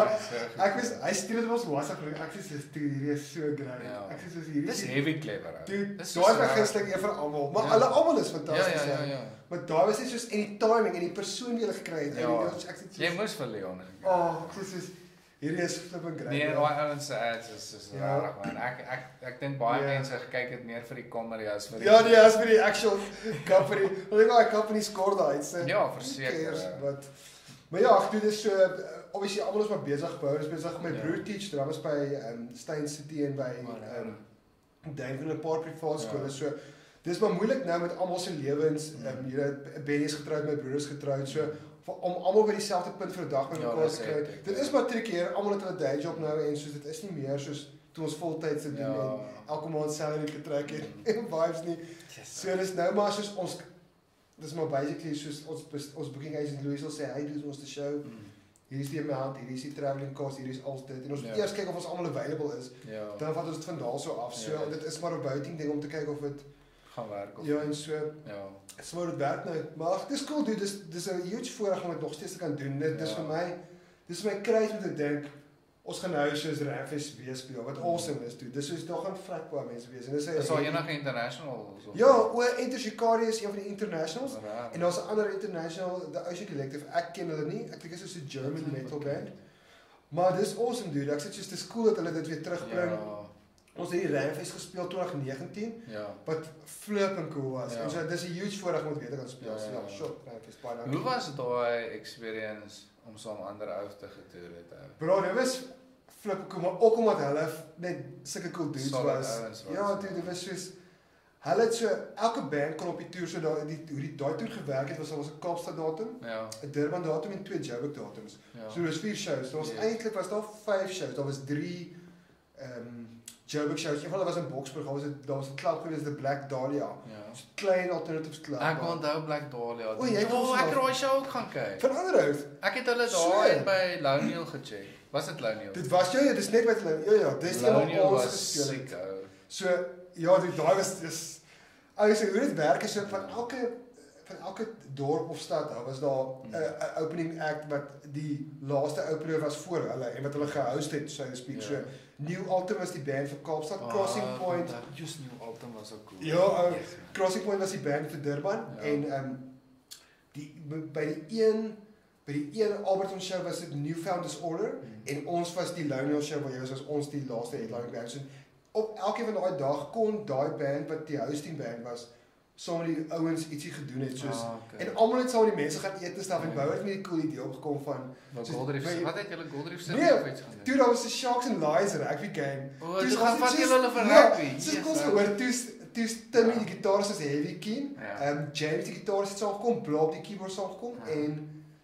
ek was, hy stuurde ons WhatsApp, ek sê, dude, hier is so graag. Ek sê, hier is heavy clever. Dude, daar is gisteren een van allemaal, maar alle allemaal is fantastisch. Ja, ja, ja. Maar daar was dit soos in die timing, en die persoon die hulle gekry het. Ja, jy moes vir Leon. Oh, ek sê soos, hierdie is flipping great. Nee, daai ouens se ads is soos rarig man. Ek ek ek dink baie mense kyk dit meer vir die comedy as vir die Ja, nee, as vir die actual company. Hulle dink daai company score daai iets. Ja, verseker. Wat Maar ja, ek doen dis so obviously almal is maar besig bou, is besig met my broer teach drums by um Stein City en by um Dave en 'n paar privaat skole so Dis maar moeilik nou met almal se lewens. Ehm um, jy Benny's getroud, my broer is getroud. So om almal by dieselfde punt vir 'n dag bymekaar te kry. Dit is maar trickier. Almal het hulle day job nou en soos dit is nie meer soos toe ons voltyds te doen ja. en elke maand salary getrek het en vibes nie. Yes, so dis nou maar soos ons dis maar basically soos ons ons booking agent Louis sal sê hy doen ons die show. Mm. Hier is die amount, hier is die traveling cost, hier is al dit en ons moet ja. eers kyk of ons almal available is. Ja. Dan vat ons dit van daar so af. So ja. dit is maar 'n bouting ding om te kyk of dit Werk, ja, en so, ja. Is maar het werk nou, maar dit is cool dude, dit is een huge voorrecht om het nog steeds te kan doen, dit ja. is vir my, dit is my kruis met het denk, ons gaan nou soos Ramfest wees speel, wat awesome is dude, dit is soos daar gaan vrekbaar mense wees, en dit is een... Is al enige internationals? Of? Ja, oor Enter Shikari is een van die internationals, Raar. en daar is een ander international, The Ocean Collective, ek ken hulle nie, ek dink is soos een German metal band, maar dit is awesome dude, ek sê soos, dit is cool dat hulle dit weer terugbring, ja. Ons het die Ramfest gespeel twintig negentien, ja. wat flipping cool was. Ja. En so, dis 'n huge voorreg om dit weer te kan speel. Ja, ja, ja. So, shop, Ramfest, baie dankie. Hoe was daai experience om saam Underoath te getoer het? Bro, dit was flipping cool, maar ook omdat hulle net sulke cool dudes Solid was. was. Ja, dude, dit was soos hulle het so elke band kon op die toer so daai die hoe die daai toer gewerk het was al was 'n Kaapstad datum, 'n ja. Durban datum en twee Joburg datums. Ja. So daar's vier shows. Daar's yes. eintlik was daar vyf shows. Daar was drie ehm um, Joburg shows, een van hulle was in Boksburg, daar was een klap geweest, de Black Dahlia. Ja. So klein alternatives klap. Ek onthou Black Dahlia. O, jy kon ek raai show ook gaan kyk. Van Underoath. Ek het hulle daar by Lionel gecheck. Was dit Lionel? Dit was jy, ja, dit is net by Lionel. Ja ja, dis die Lionel was sick ou. So ja, die daai was dis ou sê hoe dit werk is so van elke van elke dorp of stad, daar was daar 'n hmm. opening act wat die laaste opener was voor hulle en wat hulle gehost het, so to speak. Yeah. So New Ultima was die band vir Kaapstad, ah, Crossing Point. Just New Ultima was so cool. Ja, uh, yes. Crossing Point was die band vir Durban ja. en um, die by die een by die een Alberton show was dit Newfound Disorder hmm. en ons was die Lionel show waar jy was ons die laaste headline band. So, op elke van daai dag kon daai band wat die hosting band was saam met die ouens ietsie gedoen het soos ah, okay. en almal het saam die mense gaan eet en staf en Bouwer het met die cool idee opgekom van wat Goldreef wat het julle Goldreef se nee, iets gaan doen. Toe daar was die Sharks and Lions rugby game. Oh, toe gaan vat julle hulle vir rugby. Dis kon se hoor toe toe Timmy ja. die gitaar soos heavy keen. Ehm ja. um, James die gitaar het saam gekom, Blaap die keyboard saam gekom ja. en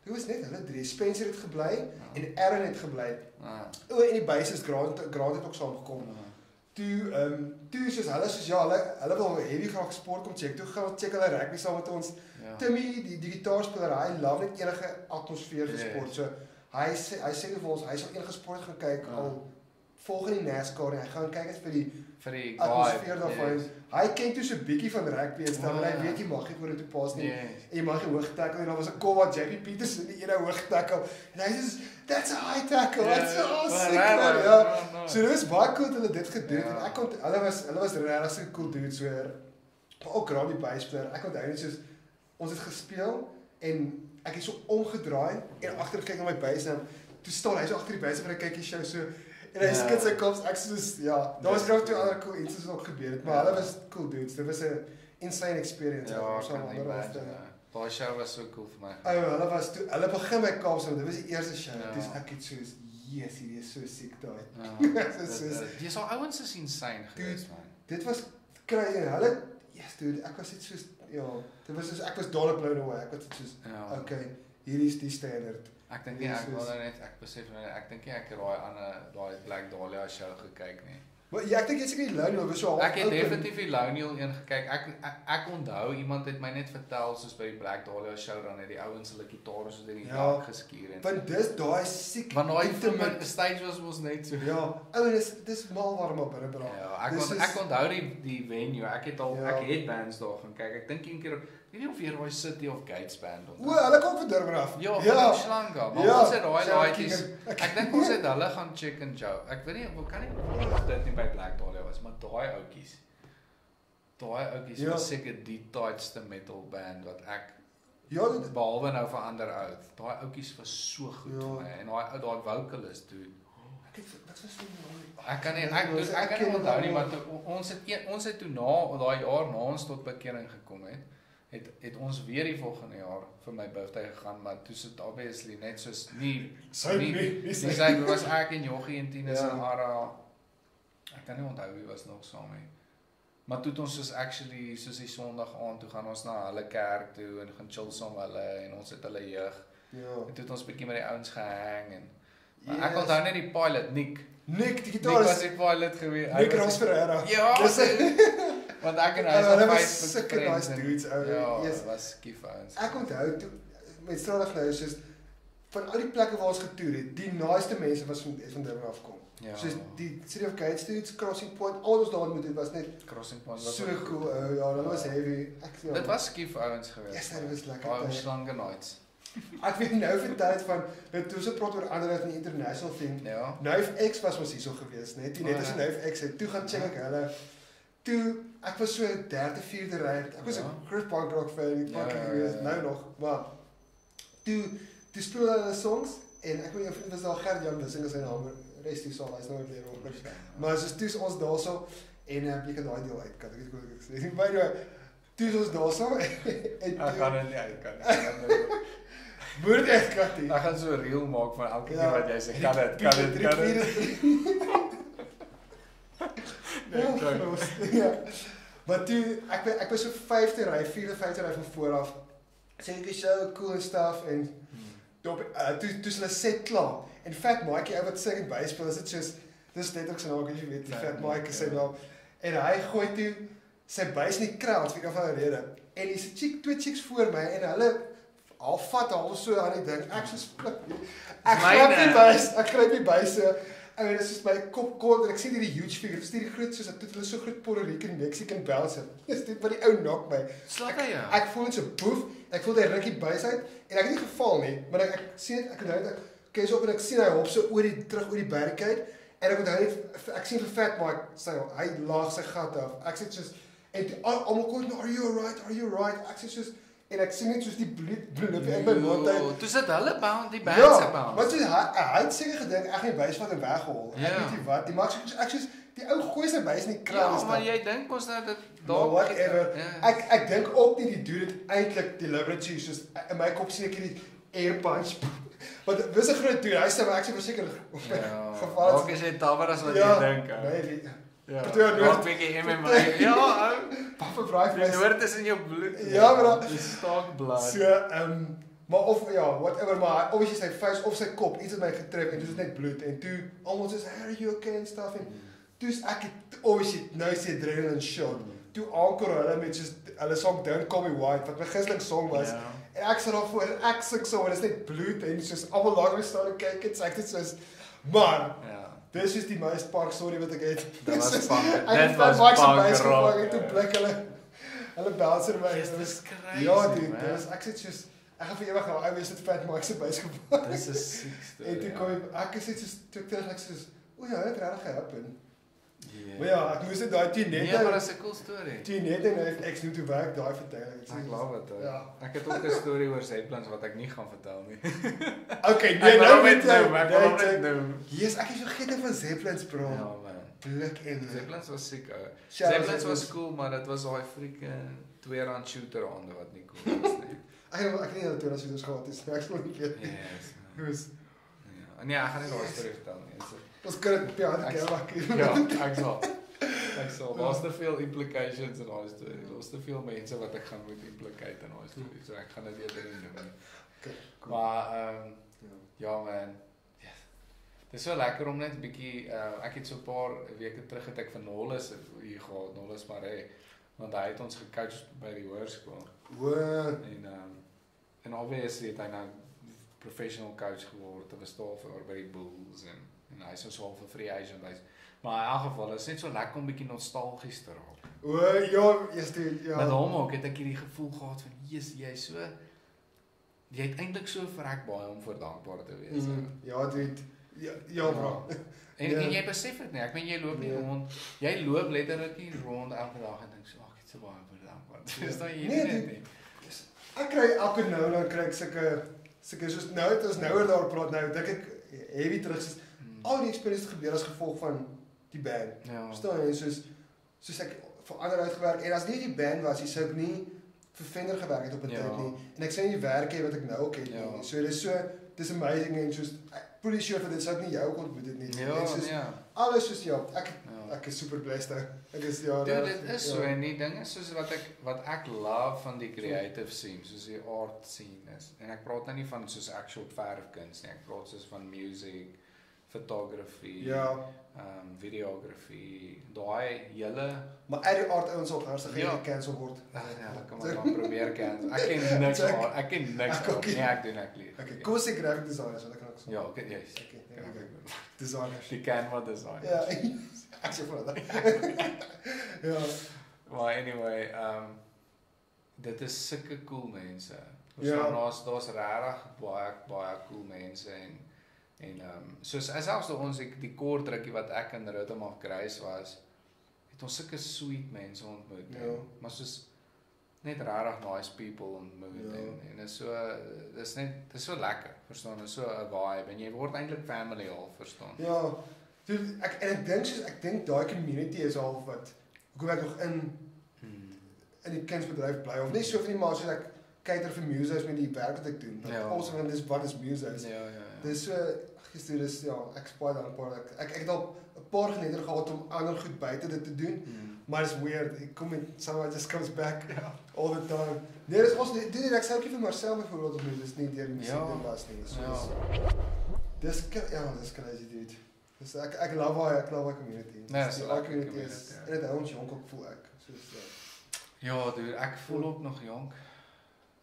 dit was net hulle drie. Spencer het gebly ja. en Arra het gebly. Ja. O en die bassist Grant Grant het ook saam gekom. Ja. Toe, ehm, um, toe soos hulle soos ja, hulle, hulle wil heavy graag sport kom check, toe gaan hulle check hulle rugby saam met ons. Ja. Timmy, die, die gitaarspeler, hy love net enige atmosfeer yes. gesport, so hy sê, hy sê vir ons, hy sal enige sport gaan kyk, ja. al volg in die NASCAR, en hy gaan kyk het vir die, vir die atmosfeer daarvan. Yes. Hy ken toe so'n bykie van rugby en stel, oh, en hy weet jy mag nie voor dit toe pas nie, yes. en jy mag nie hoogtackle, en daar was een call wat Jackie Peterson die ene hoogtackle, en hy sê, that's a high tackle, yeah. that's so sick man, ja. So dit was baie cool dat hulle dit gedoen het, ja. en ek ont, hulle was, hulle was rarig so cool dudes weer, maar ook raar die basplayer, ek onthou net soos, ons het gespeel, en ek het so omgedraai, en achter kyk na my bass, en toe staan hy so achter die bass, en ek kyk die show so, en hy ja. skit sy kops, ek soos, ja, daar was nog twee ander cool iets wat ook gebeur het, maar ja. hulle was cool dudes, dit was een insane experience, ja, so kan nie baie, ja. Die show was so cool vir my. Oh, hulle was toe, hulle begin by Kaapstad, dit was die eerste show, ja. dus ek het soos, yes, hier is so sick daai. Ja, soos, die is al ouwens is insane geweest, man. Dit was, kry, hulle, yes dude, ek was dit soos, ja, dit was soos, ek was dollar blown away, ek was dit soos, ja. ok, hier is die standaard. Ek dink nie, ek wil net, ek besef, ek dink nie, ek raai aan die Black Dahlia show gekyk nie. Maar ja, ek dink jy's seker Lionel was so. Ek het definitief die Lionel een gekyk. Ek ek, ek onthou iemand het my net vertel soos by die Black Dahlia show dan het die ouens hulle gitare soos in die dak ja, geskuur en want dis daai siek. Want daai intimate stage was mos net so. Ja, ou dis dis mal warm op binne braai. Ja, ek kon, is, ek onthou die die venue. Ek het al ja. Ek het bands daar gaan kyk. Ek dink een keer weet jy of jy daai City of Kites band onthou? O, hulle kom van Durban af. Ja, ja. Van Slanga. Maar ja. Ons het daai laaitjies. Ek dink ons het hulle gaan check and jou. Ek weet nie, ek kan nie of dit nie by Black Dahlia was, maar daai oudjies. Daai oudjies ja. Was seker die tightste metal band wat ek ja, dit behalwe nou van Underoath. Daai oudjies was so goed ja. My, en daai daai vocalist toe. Ek het wat was so mooi. Ek kan nie ek dus ek kan nie onthou nie, maar to, ons het ons het toe na daai jaar na ons tot bekering gekom het. Het, het ons weer die volgende jaar vir my birthday gegaan, maar toe sit obviously net soos nie, so nie, nie, nie, nie sy was ek en Jochie en Tines ja. En Arra, ek kan nie onthou wie was nog saam nie, maar toe het ons soos actually, soos die sondag aand, toe gaan ons na hulle kerk toe en gaan chill saam hulle en ons het hulle jeug, ja. En toe het ons bykie met die ouens gehang en, maar yes. Ek onthou net die pilot, Nick, Nick, die guitarist, Nick was die pilot geweest, Nick was vir Arra, ja, yes. Want ek en hy is al vijf met friends en ja, dit was kief ouwens. Ek onthou, met Straatligkinders is van al die plekke waar ons getoer het, die naaste mense was van Durban afkom. Soos die City of Kites dudes, Crossing Point, al ons daar moet het was net so cool, ja, dit was heavy. Dit was kief ouwens geweest. Yes, dit was lekker. Baie slange nights. Ek weet nou van tyd van, nou toe so praat oor andere in die international thing, N O F X was ons hier so geweest, net die net as N O F X het, toe gaan check ek hulle, toe, ek was so derde, vierde rijd, ek was ja. Een groot punk rock fan, die punk ja, ja, ja, ja. Nou nog, maar toe, toe speel hulle songs, en ek weet jou vriend was daar, Gert Jan Wissing is sy naam, rest die sal, hy is nou weer op, ja. Maar soos toe is ons daar so, en um, jy kan daai deel uit, kan ek weet ek sê, maar anyway, toe is ons daar so, en toe, ek gaan dit nie uit, kan nie, moet ek kat nie, ek gaan so reel maak van elke keer wat jy sê, kan dit, kan dit, kan dit, ja, ja. Maar toe, ek, ek was so vijfde rij, vierde, vijfde rij van vooraf. Sê ek so cool en stuff en toe is hulle set klaar. En Fat Mike, wat sing en bijspel, is het soos, dit is net ook sy naam, as jy weet, die Fat Mike is sy naam. En hy gooi toe, sy buis in die crowd, vir een van die rede. En die chick, twee chicks voor my en hulle, al vat al so aan die ding, ek so splik. Ek grap die buis, ek grap die buis so. En dit is soos my kop kort en ek sien hierdie huge figure, dit is die groot soos, dit is so groot Puerto Rican Mexican bouncer, dit is wat die ou nok my. Slak hy ja. Ek voel het so boef, ek voel die rikkie buis uit, en ek het nie geval nie, maar ek, ek sien het, ek onthou het, ek kies op en ek sien hy hop so oor die, terug oor die barricade, en ek onthou het, ek sien vir Fat Mike, sy, hy laag sy gat af, ek sê soos, en die allemaal kort, are you alright, are you alright, ek sê soos, en ek sien net soos die bloed, bloed en my mond uit. Toe sit hulle bound, die band ja, se bound. Maar soos, hy, hy het seker gedink, ek nie buis wat en weggehol. Ja. Ek weet nie wat, die maak soos, ek soos, die ou gooi sy buis in die kraan. Ja, maar jy dink ons nou dat, maar whatever, ja. ek, ek dink ook nie die dude het eindelijk deliberately, soos, in my kop sien ek die air punch, want dit was een groot dude, hy sê maar ek sê verseker, ja, geval. Ook is hy taber as wat ja, jy dink. Ja, nee, die, ja, nog twee keer M M A. Ja, ou. Papa braai vlees. Die noord is in jou bloed. Ja, bro. Die staak blood. So, um, maar of, ja, whatever, maar obviously sy vuist of sy kop, iets het my getrek en toe is net bloed. En toe, allemaal soos, hey, are you okay en stuff. En toe is ek het, obviously, nou is die adrenaline shot. Toe aankor hulle met soos, hulle song Don't Call Me White, wat my gisling song was. Yeah. En ek sal daarvoor, en ek sing so, en is net bloed. En soos, allemaal langer my staan en kyk het, so ek dit soos, man. Ja. Dis is die meest park story wat ek het. Dit was punk. Dit was punk rock. Ek het toe blik hulle, hulle bouncer my. Dit is crazy, ja, dude, man. Dit was, ek sê soos, ek gaan vir eeuwig nou, ek weet dit Fat Mike se buis gepak. Dit is siekste, en toe kom, ek sê soos, toe ek terug, ek soos, o ja, dit rarig gehappen. Yeah. Maar ja, ek moest dit daai toe net. Ja, maar dit is een cool story. Toe net en ek ek snoe toe werk, daai vertel ek. Ek love it, hoor. Ja. Ek het ook een story oor Zeppelins wat ek nie gaan vertel nie. Ok, nee, nou met nou, maar ek wil net nou. Yes, ek is vergeten van Zeppelins, bro. Ja, man. Blik en Zeppelins was sick, ou. Zeppelins was cool, maar dit was daai freaking twee rand shooter hande wat nie cool was nie. Ek het nie dat twee rand shooters gehad is, ek sal nie weet nie. Yes. Nee, ek gaan nie daai story vertel nie. Ons kan het ja, die keer wakker. Ja, ek sal. Ek sal. Daar is te veel implications in ons story. Daar is te veel mense wat ek gaan moet implicate in ons story. So ek gaan dit eerder nie doen. Okay, cool. Maar, um, ja man. Yes. Dis so lekker om net 'n bietjie uh, ek het so 'n paar weke terug het ek van Nollis hier gehad, Nollis maar hy want hy het ons gecoach by die hoërskool. En um, en obviously het hy nou professional coach geword. Hy was daar vir by die Bulls en en hy's ons half 'n free agent hy's maar in elk geval is dit so lekker om 'n bietjie nostalgies te raak. O ja, eers ja. Met hom ook het ek hierdie gevoel gehad van Jesus, jy's so jy het eintlik so vrek baie om voor dankbaar te wees. Mm, ja, dit ja, ja, bro. Ja. En, ja. En jy besef dit nie. Ek meen jy loop nie ja. rond. Jy loop letterlik nie rond elke dag en dink so, ag, dit is baie baie dankbaar. Dis daai hierdie net nie. Dis ek kry elke nou nou kry ek sulke sulke soos nou het ons nouer daar praat nou. Dink ek heavy terug is hmm. al die experience gebeur as gevolg van die band. Ja. Verstaan jy soos soos ek vir ander uitgewerk en as nie die band was, jy sou ek nie vir Fender gewerk het op 'n ja. tyd nie. En ek sê nie die werk hê wat ek nou ook het ja. nie. So dis so dis amazing en soos pretty sure dat dit sou nie jou ontmoet het nie. Ja, soos, ja. Alles soos ja, ek ja. ek is super blessed. Ek is ja. Dude, dit is ja. so en die dinge soos wat ek wat ek love van die creative scene, soos die art scene is. En ek praat nou nie van soos actual verfkuns nie. Ek praat soos van music, photography, ja, ehm um, videografie. Daai hele maar uit die art ouens op herse ja. cancel word. Ag nee, hulle kan maar dan probeer cancel. Ek ken niks van, ek ken niks van. Nee, ek doen ek lief. Okay, kom se graphic designers wat ek So. Ja, okay, yes. Okay, yeah, okay. Designers. Die Canva designers. Ja, ek sê vir hulle. Ja. Maar anyway, um, dit is sulke cool mense. Ons ja. daar's daar's regtig baie baie cool mense en en um, soos selfs toe ons die, die kort rukkie wat ek in Rhythm of Grace was, het ons sulke sweet mense ontmoet. Ja. En, maar soos net rarig nice people ontmoet ja. en en is so dis net dis so lekker verstaan is so 'n vibe en jy word eintlik family al verstaan ja dude, ek en ek dink soos ek dink daai community is half wat hoekom ek nog in hmm. in die kunsbedryf bly of net so van die maar soos ek cater vir muses met die werk wat ek doen want ja. also want dis wat is muses ja ja ja dis so gister is ja ek spaar dan 'n paar ek ek, ek het al 'n paar geleenthede gehad om ander goed buite dit te doen hmm. Maar it's weird. It come in, someone just comes back yeah. all the time. There is also dit ek sê ook vir myself byvoorbeeld of dis nie deur musiek ja. dit was nie. So ja. Dis ja, dis crazy dude. Dis ek ek love hoe ek love community. Nee, so ek weet dit is net hoe jonk ek voel ek. Soos ja. Ja, dude, ek voel ook nog jonk.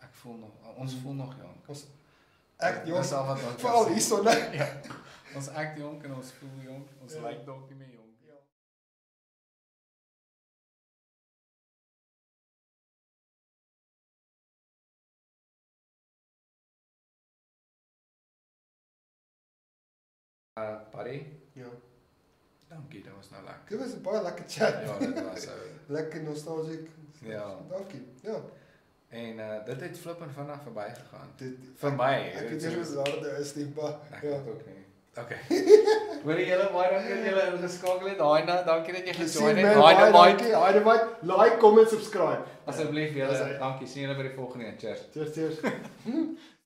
Ek voel nog ons voel nog jonk. Ons ek jonk is al wat ons. Veral hier so net. Ja. Ons ek jonk en ons voel jonk. Ons ja. lyk dalk nie meer jonk. Uh, buddy. Ja. Dankie, dat was nou lekker. Dit was een baie lekker chat. Ja, dit was so. Lekker nostalgic. Ja. Dankie. Ja. En uh, dit het flippend vandag verby gegaan. Dit, Vir my. Ek weet nie hoe dit is nie, maar ja, ook nie. Okay. Wil julle baie dankie dat julle ingeskakel het. Haai nou, dankie dat jy gejoin het. Haai nou, dankie. Haai nou, like, comment, subscribe. Asseblief julle. Dankie. Sien julle by die volgende een. Cheers. Cheers, cheers.